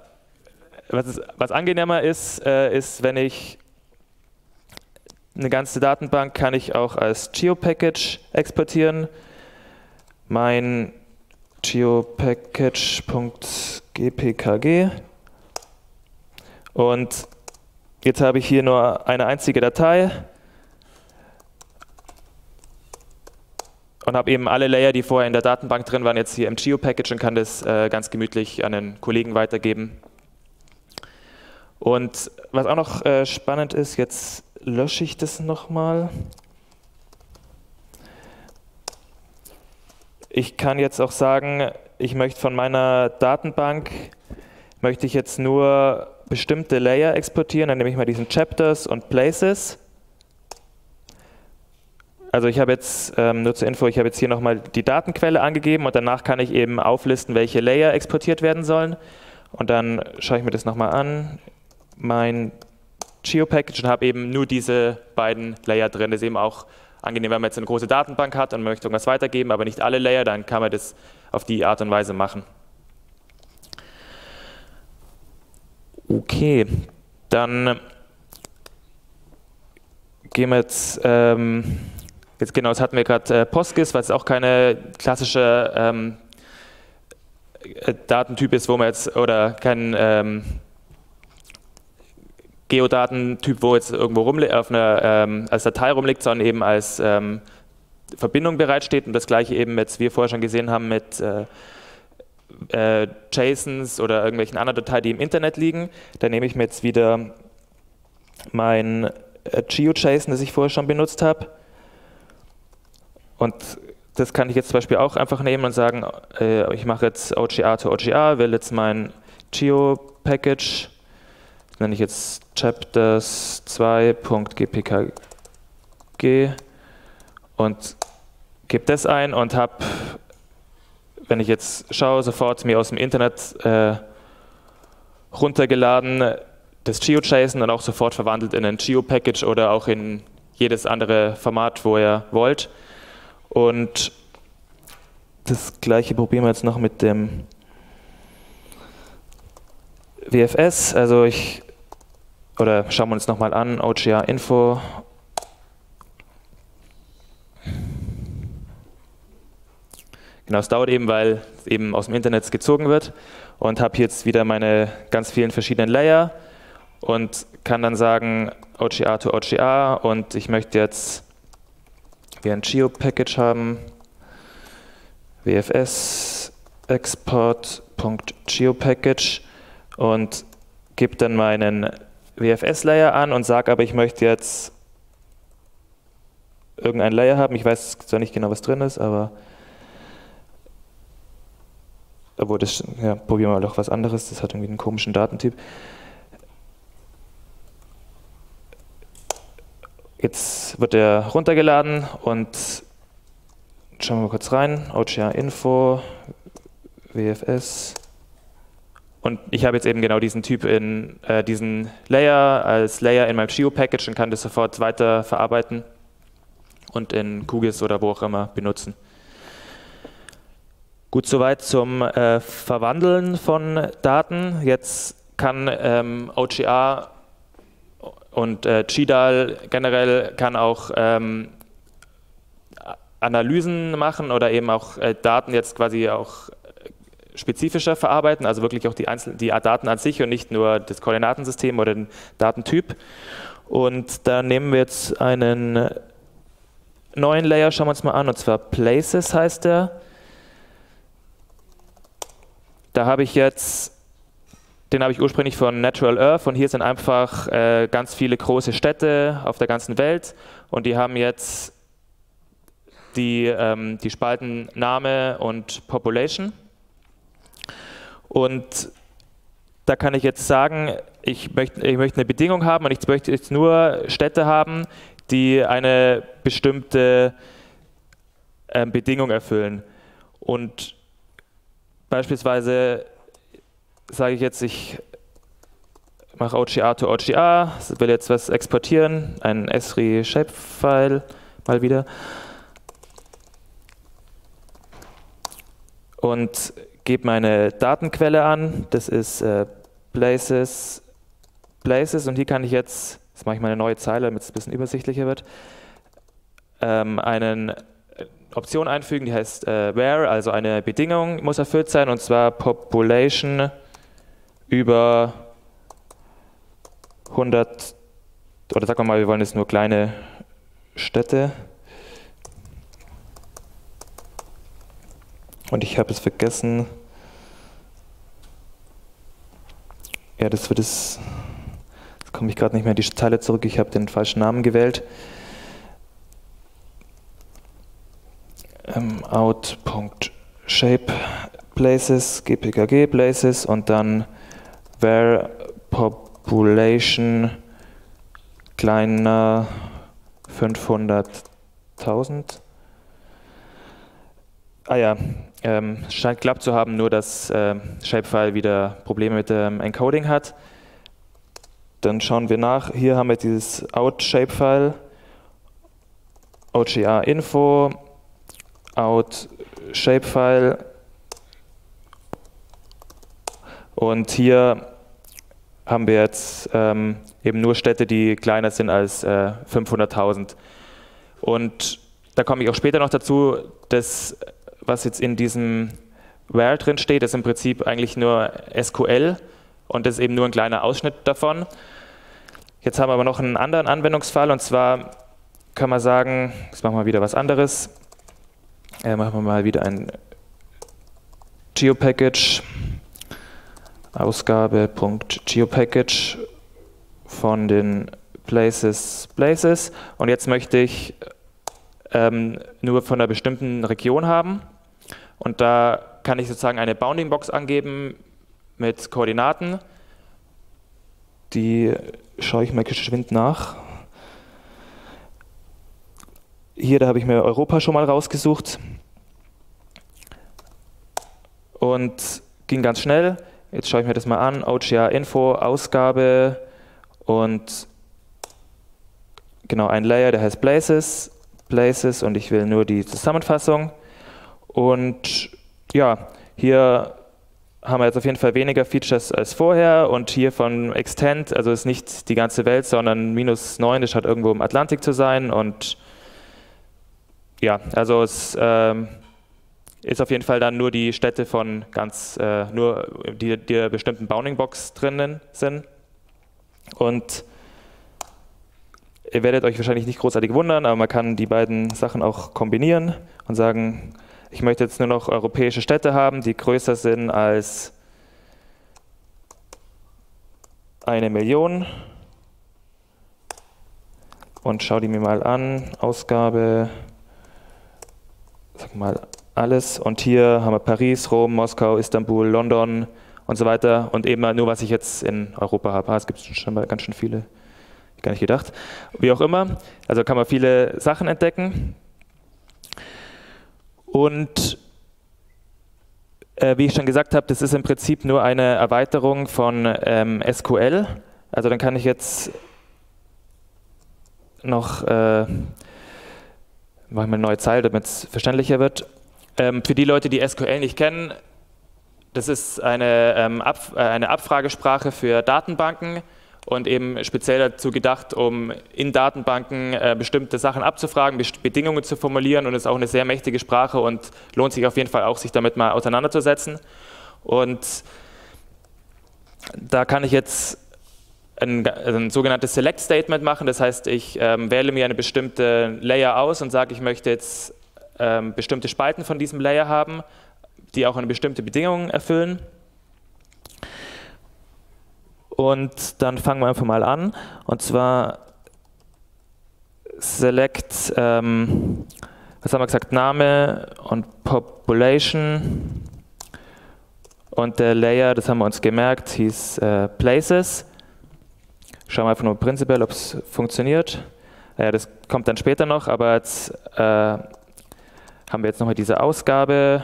was angenehmer ist, ist, wenn ich eine ganze Datenbank kann ich auch als GeoPackage exportieren. Mein GeoPackage.gpkg. Und jetzt habe ich hier nur eine einzige Datei und habe eben alle Layer, die vorher in der Datenbank drin waren, jetzt hier im GeoPackage, und kann das ganz gemütlich an den Kollegen weitergeben. Und was auch noch spannend ist, jetzt lösche ich das nochmal. Ich kann jetzt auch sagen, ich möchte von meiner Datenbank, möchte ich jetzt nur bestimmte Layer exportieren, dann nehme ich mal diesen Chapters und Places. Also ich habe jetzt, nur zur Info, ich habe jetzt hier nochmal die Datenquelle angegeben, und danach kann ich eben auflisten, welche Layer exportiert werden sollen. Und dann schaue ich mir das nochmal an. Mein GeoPackage, und habe eben nur diese beiden Layer drin. Das ist eben auch angenehm, wenn man jetzt eine große Datenbank hat und man möchte irgendwas weitergeben, aber nicht alle Layer, dann kann man das auf die Art und Weise machen. Okay, dann gehen wir jetzt, genau, jetzt hatten wir gerade PostGIS, weil es auch keine klassische Datentyp ist, wo man jetzt, oder kein Geodatentyp, wo jetzt irgendwo auf einer, als Datei rumliegt, sondern eben als Verbindung bereitsteht, und das gleiche eben jetzt, wie wir vorher schon gesehen haben, mit JSONs oder irgendwelchen anderen Dateien, die im Internet liegen. Da nehme ich mir jetzt wieder mein GeoJSON, das ich vorher schon benutzt habe, und das kann ich jetzt zum Beispiel auch einfach nehmen und sagen, ich mache jetzt ogr2ogr, will jetzt mein GeoPackage, das nenne ich jetzt chapters2.gpkg, und gebe das ein und habe, wenn ich jetzt schaue, sofort mir aus dem Internet runtergeladen das GeoJSON und auch sofort verwandelt in ein GeoPackage oder auch in jedes andere Format, wo ihr wollt. Und das gleiche probieren wir jetzt noch mit dem WFS. Also ich oder schauen wir uns nochmal an, ogr-info. Genau, es dauert eben, weil es eben aus dem Internet gezogen wird, und habe jetzt wieder meine ganz vielen verschiedenen Layer und kann dann sagen ogr2ogr, und ich möchte jetzt wir ein GeoPackage haben, WFS export.geopackage, und gebe dann meinen WFS-Layer an und sage aber, ich möchte jetzt irgendein Layer haben. Ich weiß zwar nicht genau, was drin ist, aber obwohl das, ja, probieren wir mal doch was anderes, das hat irgendwie einen komischen Datentyp. Jetzt wird er runtergeladen und schauen wir mal kurz rein, ogr-info, WFS, und ich habe jetzt eben genau diesen Typ in diesen Layer als Layer in meinem Geo-Package und kann das sofort weiter verarbeiten und in QGIS oder wo auch immer benutzen. Gut, soweit zum Verwandeln von Daten. Jetzt kann OGR und GDAL generell kann auch Analysen machen oder eben auch Daten jetzt quasi auch spezifischer verarbeiten, also wirklich auch die Daten an sich und nicht nur das Koordinatensystem oder den Datentyp. Und da nehmen wir jetzt einen neuen Layer, schauen wir uns mal an, und zwar Places heißt der. Da habe ich jetzt, den habe ich ursprünglich von Natural Earth, und hier sind einfach ganz viele große Städte auf der ganzen Welt, und die haben jetzt die Spalten Name und Population. Und da kann ich jetzt sagen, ich möchte eine Bedingung haben, und ich möchte jetzt nur Städte haben, die eine bestimmte Bedingung erfüllen. Und beispielsweise sage ich jetzt, ich mache ogr2ogr, will jetzt was exportieren, ein Esri Shapefile mal wieder, und gebe meine Datenquelle an, das ist places, und hier kann ich jetzt, jetzt mache ich mal eine neue Zeile, damit es ein bisschen übersichtlicher wird, eine Option einfügen, die heißt where, also eine Bedingung muss erfüllt sein, und zwar Population über 100, oder sagen wir mal, wir wollen jetzt nur kleine Städte. Und ich habe es vergessen. Ja, das wird es. Jetzt komme ich gerade nicht mehr in die Zeile zurück, ich habe den falschen Namen gewählt. Out.shape places, gpkg places, und dann where population kleiner 500.000. Ah ja, scheint geklappt zu haben, nur dass Shapefile wieder Probleme mit dem Encoding hat. Dann schauen wir nach. Hier haben wir dieses out-Shapefile, ogr-info, out-Shapefile, und hier haben wir jetzt eben nur Städte, die kleiner sind als 500.000. Und da komme ich auch später noch dazu, dass was jetzt in diesem Where drin steht, ist im Prinzip eigentlich nur SQL, und das ist eben nur ein kleiner Ausschnitt davon. Jetzt haben wir aber noch einen anderen Anwendungsfall, und zwar kann man sagen, jetzt machen wir wieder was anderes. Machen wir mal wieder ein GeoPackage, Ausgabe.geopackage von den Places, und jetzt möchte ich nur von einer bestimmten Region haben. Und da kann ich sozusagen eine Bounding Box angeben mit Koordinaten. Die schaue ich mal geschwind nach. Hier, da habe ich mir Europa schon mal rausgesucht. Und ging ganz schnell. Jetzt schaue ich mir das mal an. ogr-info, Ausgabe, und genau ein Layer, der heißt Places, und ich will nur die Zusammenfassung. Und ja, hier haben wir jetzt auf jeden Fall weniger Features als vorher, und hier von Extend, also ist nicht die ganze Welt, sondern -9, das scheint irgendwo im Atlantik zu sein, und ja, also es ist auf jeden Fall dann nur die Städte von ganz, nur die der bestimmten Bounding Box drinnen sind, und ihr werdet euch wahrscheinlich nicht großartig wundern, aber man kann die beiden Sachen auch kombinieren und sagen, ich möchte jetzt nur noch europäische Städte haben, die größer sind als 1 Million. Und schau die mir mal an, Ausgabe, sag mal alles. Und hier haben wir Paris, Rom, Moskau, Istanbul, London und so weiter. Und eben nur, was ich jetzt in Europa habe. Ah, es gibt schon mal ganz schön viele, gar nicht gedacht. Wie auch immer, also kann man viele Sachen entdecken. Und wie ich schon gesagt habe, das ist im Prinzip nur eine Erweiterung von SQL. Also dann kann ich jetzt noch, mache ich mal eine neue Zeile, damit es verständlicher wird. Für die Leute, die SQL nicht kennen, das ist eine Abfragesprache für Datenbanken und eben speziell dazu gedacht, um in Datenbanken bestimmte Sachen abzufragen, Bedingungen zu formulieren, und ist auch eine sehr mächtige Sprache und lohnt sich auf jeden Fall auch, sich damit mal auseinanderzusetzen. Und da kann ich jetzt ein sogenanntes Select Statement machen, das heißt, ich wähle mir eine bestimmte Layer aus und sage, ich möchte jetzt bestimmte Spalten von diesem Layer haben, die auch eine bestimmte Bedingung erfüllen. Und dann fangen wir einfach mal an, und zwar select, was haben wir gesagt, Name und Population, und der Layer, das haben wir uns gemerkt, hieß Places. Schauen wir einfach nur prinzipiell, ob es funktioniert. Das kommt dann später noch, aber jetzt haben wir jetzt nochmal diese Ausgabe.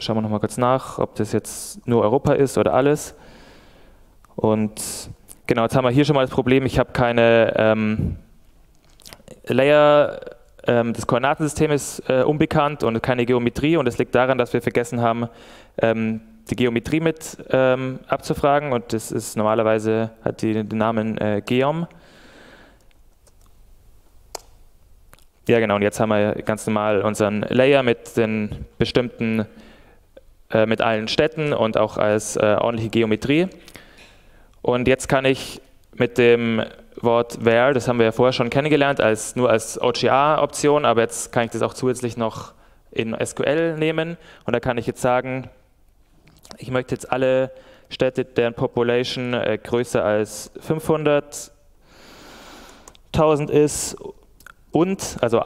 Schauen wir nochmal kurz nach, ob das jetzt nur Europa ist oder alles. Und genau, jetzt haben wir hier schon mal das Problem, ich habe keine Layer, das Koordinatensystem ist unbekannt und keine Geometrie, und das liegt daran, dass wir vergessen haben, die Geometrie mit abzufragen, und das ist normalerweise, hat den Namen Geom. Ja genau, und jetzt haben wir ganz normal unseren Layer mit den bestimmten, mit allen Städten und auch als ordentliche Geometrie. Und jetzt kann ich mit dem Wort where, das haben wir ja vorher schon kennengelernt, als, nur als OGR-Option, aber jetzt kann ich das auch zusätzlich noch in SQL nehmen. Und da kann ich jetzt sagen, ich möchte jetzt alle Städte, deren Population größer als 500.000 ist, und, also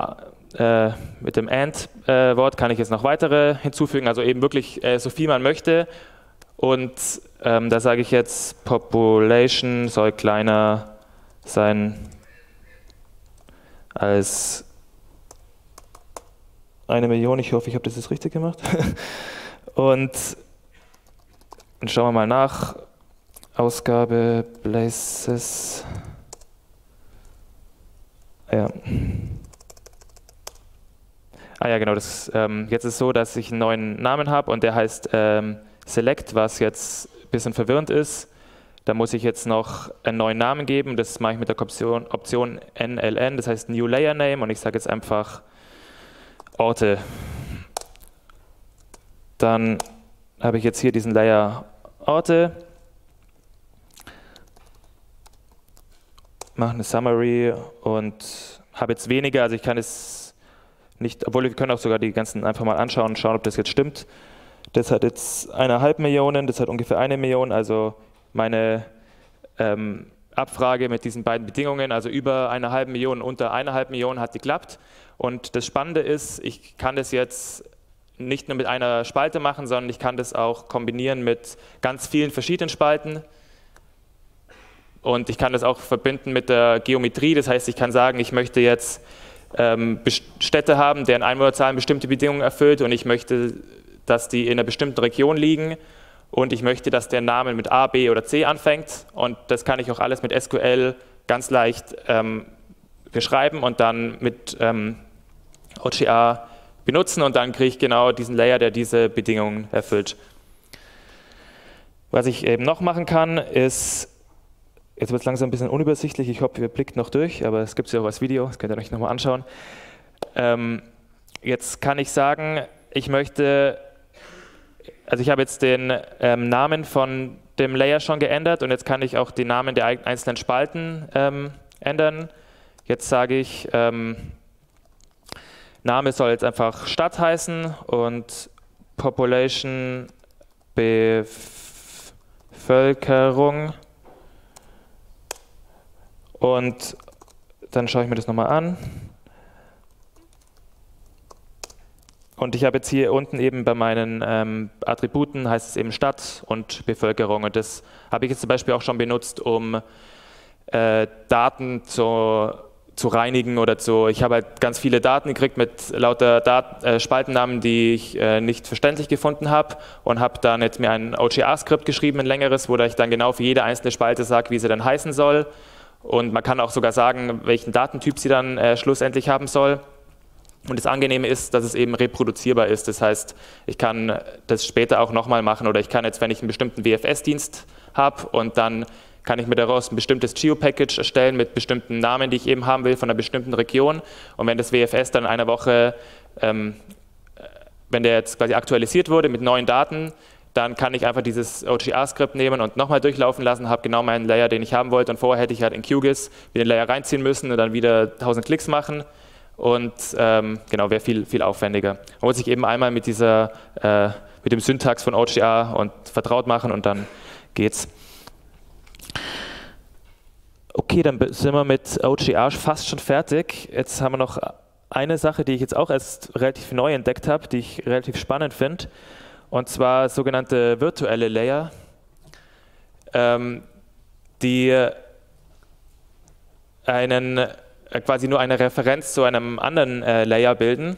mit dem AND-Wort kann ich jetzt noch weitere hinzufügen, also eben wirklich so viel man möchte. Und da sage ich jetzt, Population soll kleiner sein als 1 Million. Ich hoffe, ich habe das jetzt richtig gemacht. Und schauen wir mal nach. Ausgabe Places. Ja. Ah ja, genau. Das, jetzt ist es so, dass ich einen neuen Namen habe, und der heißt Select, was jetzt ein bisschen verwirrend ist. Da muss ich jetzt noch einen neuen Namen geben. Das mache ich mit der Option NLN, das heißt New Layer Name, und ich sage jetzt einfach Orte. Dann habe ich jetzt hier diesen Layer Orte. Mache eine Summary und habe jetzt weniger, also ich kann es nicht, obwohl wir können auch sogar die ganzen einfach mal anschauen und schauen, ob das jetzt stimmt. Das hat jetzt 1,5 Millionen, das hat ungefähr 1 Million, also meine Abfrage mit diesen beiden Bedingungen, also über 1,5 Millionen, unter 1,5 Millionen, hat geklappt. Und das Spannende ist, ich kann das jetzt nicht nur mit einer Spalte machen, sondern ich kann das auch kombinieren mit ganz vielen verschiedenen Spalten. Und ich kann das auch verbinden mit der Geometrie, das heißt, ich kann sagen, ich möchte jetzt Städte haben, deren Einwohnerzahlen bestimmte Bedingungen erfüllt, und ich möchte, dass die in einer bestimmten Region liegen, und ich möchte, dass der Name mit A, B oder C anfängt, und das kann ich auch alles mit SQL ganz leicht beschreiben und dann mit OGR benutzen, und dann kriege ich genau diesen Layer, der diese Bedingungen erfüllt. Was ich eben noch machen kann, ist, jetzt wird es langsam ein bisschen unübersichtlich, ich hoffe, ihr blickt noch durch, aber es gibt ja auch als Video, das könnt ihr euch nochmal anschauen. Jetzt kann ich sagen, ich möchte, also ich habe jetzt den Namen von dem Layer schon geändert und jetzt kann ich auch die Namen der einzelnen Spalten ändern. Jetzt sage ich, Name soll jetzt einfach Stadt heißen und Population Bevölkerung und dann schaue ich mir das nochmal an. Und ich habe jetzt hier unten eben bei meinen Attributen heißt es eben Stadt und Bevölkerung. Und das habe ich jetzt zum Beispiel auch schon benutzt, um Daten zu reinigen oder zu. Ich habe halt ganz viele Daten gekriegt mit lauter Spaltennamen, die ich nicht verständlich gefunden habe. Und habe dann jetzt mir ein OGR-Skript geschrieben, ein längeres, wo ich dann genau für jede einzelne Spalte sage, wie sie dann heißen soll. Und man kann auch sogar sagen, welchen Datentyp sie dann schlussendlich haben soll. Und das Angenehme ist, dass es eben reproduzierbar ist. Das heißt, ich kann das später auch nochmal machen oder ich kann jetzt, wenn ich einen bestimmten WFS-Dienst habe und dann kann ich mir daraus ein bestimmtes GeoPackage erstellen mit bestimmten Namen, die ich eben haben will von einer bestimmten Region. Und wenn das WFS dann in einer Woche, wenn der jetzt quasi aktualisiert wurde mit neuen Daten, dann kann ich einfach dieses OGR-Skript nehmen und nochmal durchlaufen lassen, habe genau meinen Layer, den ich haben wollte. Und vorher hätte ich halt in QGIS wieder den Layer reinziehen müssen und dann wieder 1000 Klicks machen. Und genau, wäre viel aufwendiger. Man muss sich eben einmal mit dieser, mit dem Syntax von OGR und vertraut machen und dann geht's. Okay, dann sind wir mit OGR fast schon fertig. Jetzt haben wir noch eine Sache, die ich jetzt auch erst relativ neu entdeckt habe, die ich relativ spannend finde, und zwar sogenannte virtuelle Layer, die quasi nur eine Referenz zu einem anderen Layer bilden.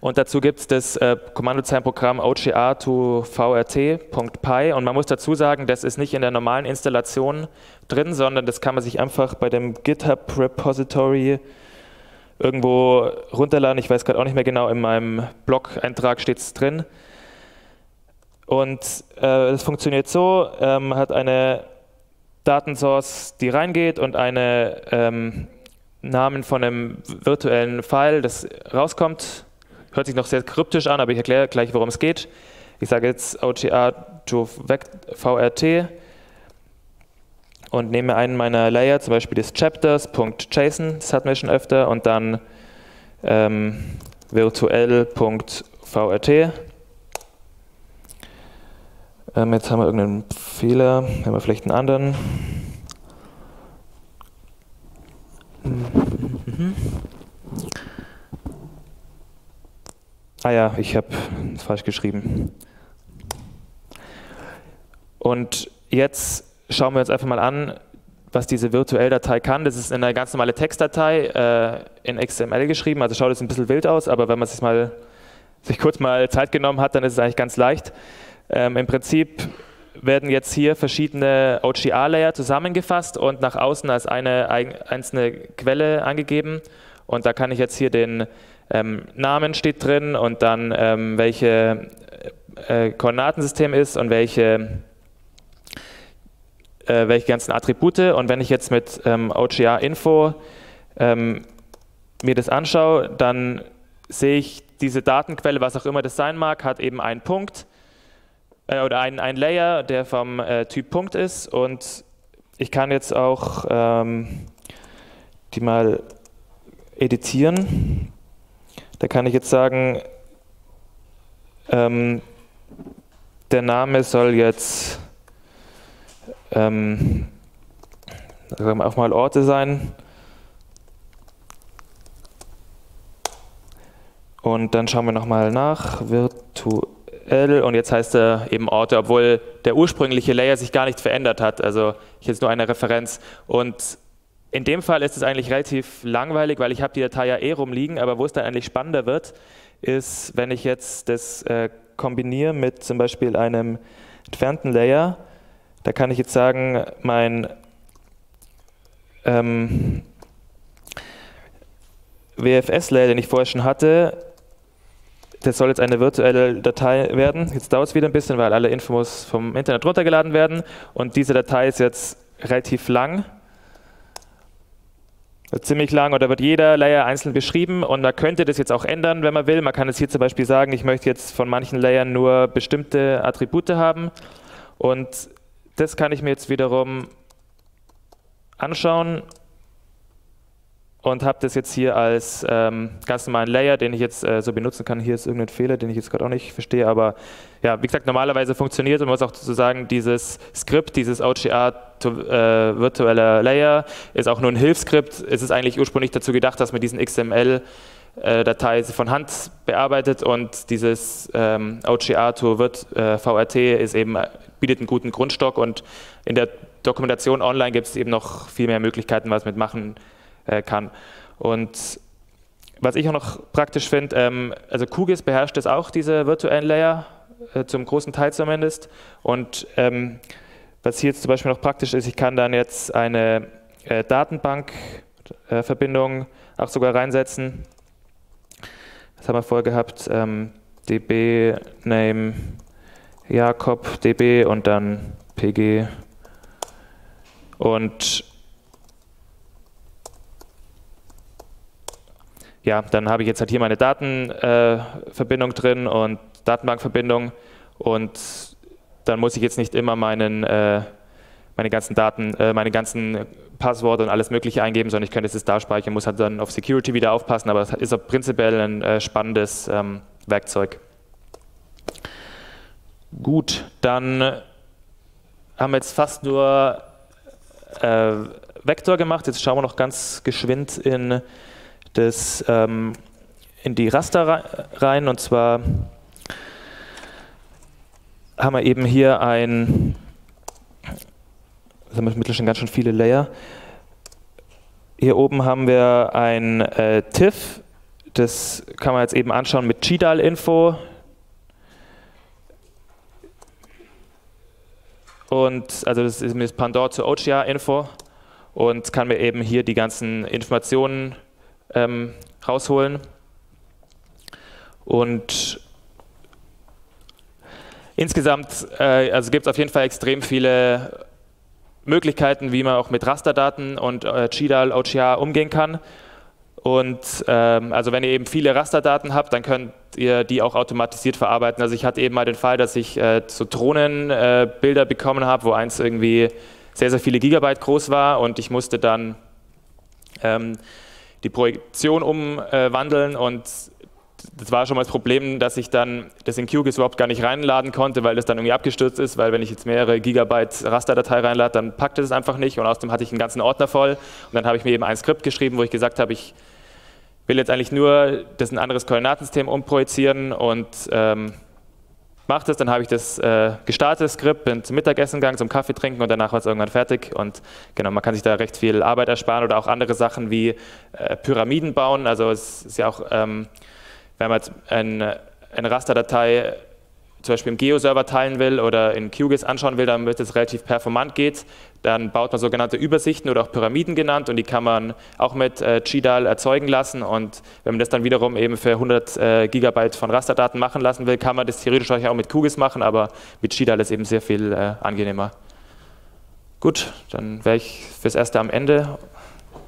Und dazu gibt es das Kommandozeilenprogramm ogr2ogr.py und man muss dazu sagen, das ist nicht in der normalen Installation drin, sondern das kann man sich einfach bei dem GitHub Repository irgendwo runterladen. Ich weiß gerade auch nicht mehr genau, in meinem Blog-Eintrag steht es drin. Und das funktioniert so, man hat eine Datensource, die reingeht und eine Namen von einem virtuellen File, das rauskommt. Hört sich noch sehr kryptisch an, aber ich erkläre gleich, worum es geht. Ich sage jetzt ogr2ogr und nehme einen meiner Layer, zum Beispiel des Chapters.json, das hatten wir schon öfter, und dann virtuell.vrt. Jetzt haben wir irgendeinen Fehler, haben wir vielleicht einen anderen. Ah ja, ich habe es falsch geschrieben. Und jetzt schauen wir uns einfach mal an, was diese virtuelle Datei kann. Das ist eine ganz normale Textdatei in XML geschrieben, also schaut es ein bisschen wild aus, aber wenn man sich kurz mal Zeit genommen hat, dann ist es eigentlich ganz leicht. Im Prinzip werden jetzt hier verschiedene OGR-Layer zusammengefasst und nach außen als eine einzelne Quelle angegeben. Und da kann ich jetzt hier den Namen steht drin und dann welche Koordinatensystem ist und welche ganzen Attribute. Und wenn ich jetzt mit ogrinfo mir das anschaue, dann sehe ich, diese Datenquelle, was auch immer das sein mag, hat eben einen Punkt. Oder ein Layer, der vom Typ Punkt ist, und ich kann jetzt auch die mal editieren. Da kann ich jetzt sagen, der Name soll jetzt sagen wir auch mal Orte sein und dann schauen wir nochmal nach, und jetzt heißt er eben Orte, obwohl der ursprüngliche Layer sich gar nicht verändert hat. Also jetzt nur eine Referenz. Und in dem Fall ist es eigentlich relativ langweilig, weil ich habe die Datei ja eh rumliegen. Aber wo es dann eigentlich spannender wird, ist, wenn ich jetzt das kombiniere mit zum Beispiel einem entfernten Layer. Da kann ich jetzt sagen, mein WFS-Layer, den ich vorher schon hatte, Das soll jetzt eine virtuelle Datei werden. Jetzt dauert es wieder ein bisschen, weil alle Infos vom Internet runtergeladen werden. Und diese Datei ist jetzt relativ lang. Ziemlich lang, oder wird jeder Layer einzeln beschrieben, und man könnte das jetzt auch ändern, wenn man will. Man kann jetzt hier zum Beispiel sagen, ich möchte jetzt von manchen Layern nur bestimmte Attribute haben, und das kann ich mir jetzt wiederum anschauen und habe das jetzt hier als ganz normalen Layer, den ich jetzt so benutzen kann. Hier ist irgendein Fehler, den ich jetzt gerade auch nicht verstehe, aber ja, wie gesagt, normalerweise funktioniert, und man muss auch sozusagen, dieses Skript, dieses OGR virtueller Layer ist auch nur ein Hilfsskript. Es ist eigentlich ursprünglich dazu gedacht, dass man diesen XML-Datei von Hand bearbeitet, und dieses OGR2VRT ist eben, bietet einen guten Grundstock, und in der Dokumentation online gibt es eben noch viel mehr Möglichkeiten, was man mitmachen kann. Und was ich auch noch praktisch finde, also QGIS beherrscht das auch, diese virtuellen Layer, zum großen Teil zumindest, und was hier jetzt zum Beispiel noch praktisch ist, ich kann dann jetzt eine Datenbankverbindung auch sogar reinsetzen. Das haben wir vorher gehabt, DB, Name, Jakob, DB und dann PG. Und ja, dann habe ich jetzt halt hier meine Datenverbindung drin und Datenbankverbindung, und dann muss ich jetzt nicht immer meine ganzen Daten, meine ganzen Passworte und alles Mögliche eingeben, sondern ich könnte es jetzt da speichern, muss halt dann auf Security wieder aufpassen, aber das ist auch prinzipiell ein spannendes Werkzeug. Gut, dann haben wir jetzt fast nur Vektor gemacht. Jetzt schauen wir noch ganz geschwind in die Raster rein, und zwar haben wir eben hier das haben wir mittlerweile schon ganz schön viele Layer. Hier oben haben wir ein TIFF, das kann man jetzt eben anschauen mit GDAL-Info. Und also das ist das Pendant zur OGR-Info, und kann mir eben hier die ganzen Informationen rausholen. Und insgesamt also gibt es auf jeden Fall extrem viele Möglichkeiten, wie man auch mit Rasterdaten und GDAL, OGR umgehen kann. Und also wenn ihr eben viele Rasterdaten habt, dann könnt ihr die auch automatisiert verarbeiten. Also ich hatte eben mal den Fall, dass ich so Drohnenbilder bekommen habe, wo eins irgendwie sehr, sehr viele Gigabyte groß war, und ich musste dann die Projektion umwandeln, und das war schon mal das Problem, dass ich dann das in QGIS überhaupt gar nicht reinladen konnte, weil das dann irgendwie abgestürzt ist, weil wenn ich jetzt mehrere Gigabyte Rasterdatei reinlade, dann packt es einfach nicht, und außerdem hatte ich einen ganzen Ordner voll, und dann habe ich mir eben ein Skript geschrieben, wo ich gesagt habe, ich will jetzt eigentlich nur das in ein anderes Koordinatensystem umprojizieren, und mache das, dann habe ich das gestartete Skript, bin zum Mittagessen gegangen, zum Kaffee trinken, und danach war es irgendwann fertig, und genau, man kann sich da recht viel Arbeit ersparen, oder auch andere Sachen wie Pyramiden bauen, also es ist ja auch wenn man jetzt eine Rasterdatei zum Beispiel im Geo-Server teilen will oder in QGIS anschauen will, damit es relativ performant geht, dann baut man sogenannte Übersichten, oder auch Pyramiden genannt, und die kann man auch mit GDAL erzeugen lassen, und wenn man das dann wiederum eben für 100 Gigabyte von Rasterdaten machen lassen will, kann man das theoretisch auch mit QGIS machen, aber mit GDAL ist eben sehr viel angenehmer. Gut, dann wäre ich fürs Erste am Ende.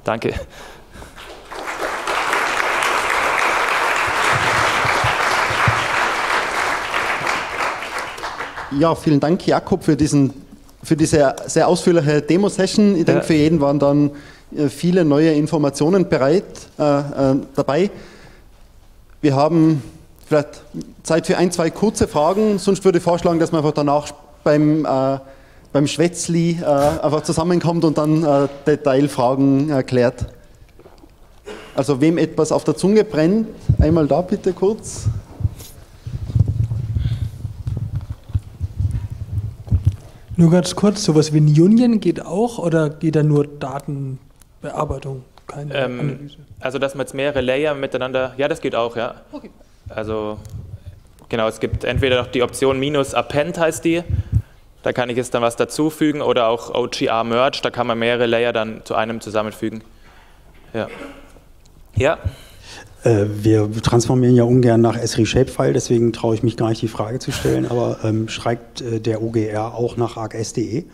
Danke. Ja, vielen Dank, Jakob, für diese sehr ausführliche Demo-Session. Ich denke, für jeden waren dann viele neue Informationen dabei. Wir haben vielleicht Zeit für ein, zwei kurze Fragen. Sonst würde ich vorschlagen, dass man einfach danach beim Schwätzli einfach zusammenkommt und dann Detailfragen erklärt. Also, wem etwas auf der Zunge brennt, einmal da bitte kurz. Nur ganz kurz, sowas wie ein Union geht auch, oder geht da nur Datenbearbeitung, keine Analyse? Also dass man jetzt mehrere Layer miteinander, ja, das geht auch, ja. Okay. Also genau, es gibt entweder noch die Option -append heißt die, da kann ich jetzt dann was dazufügen, oder auch OGR Merge, da kann man mehrere Layer dann zu einem zusammenfügen. Ja. Ja. Wir transformieren ja ungern nach S3-Shapefile, deswegen traue ich mich gar nicht, die Frage zu stellen, aber schreibt der OGR auch nach args.de?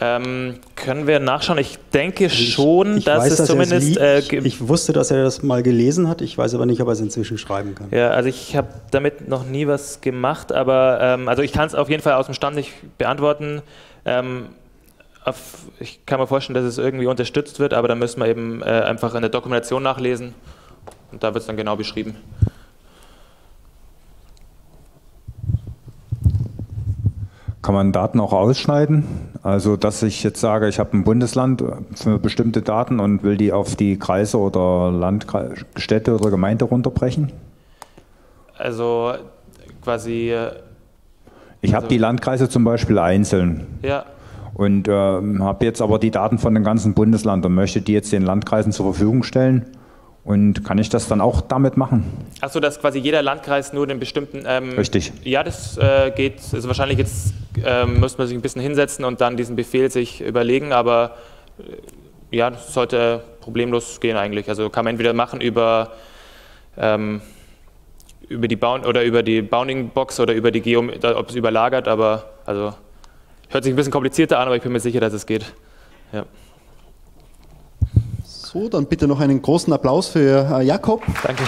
Können wir nachschauen? Ich denke schon, dass es zumindest... Ich wusste, dass er das mal gelesen hat, ich weiß aber nicht, ob er es inzwischen schreiben kann. Ja, also ich habe damit noch nie was gemacht, aber also ich kann es auf jeden Fall aus dem Stand nicht beantworten. Ich kann mir vorstellen, dass es irgendwie unterstützt wird, aber da müssen wir eben einfach in der Dokumentation nachlesen und da wird es dann genau beschrieben. Kann man Daten auch ausschneiden? Also, dass ich jetzt sage, ich habe ein Bundesland für bestimmte Daten und will die auf die Kreise oder Städte oder Gemeinde runterbrechen? Also quasi... Ich habe die Landkreise zum Beispiel einzeln. Ja. Und habe jetzt aber die Daten von dem ganzen Bundesland und möchte die jetzt den Landkreisen zur Verfügung stellen. Und kann ich das dann auch damit machen? Achso, dass quasi jeder Landkreis nur den bestimmten... Richtig. Ja, das geht, also wahrscheinlich jetzt müsste man sich ein bisschen hinsetzen und dann diesen Befehl sich überlegen, aber ja, das sollte problemlos gehen eigentlich. Also kann man entweder machen über die Bounding-Box oder über die Geo, ob es überlagert, aber also hört sich ein bisschen komplizierter an, aber ich bin mir sicher, dass es geht. Ja. So, dann bitte noch einen großen Applaus für Jakob. Danke.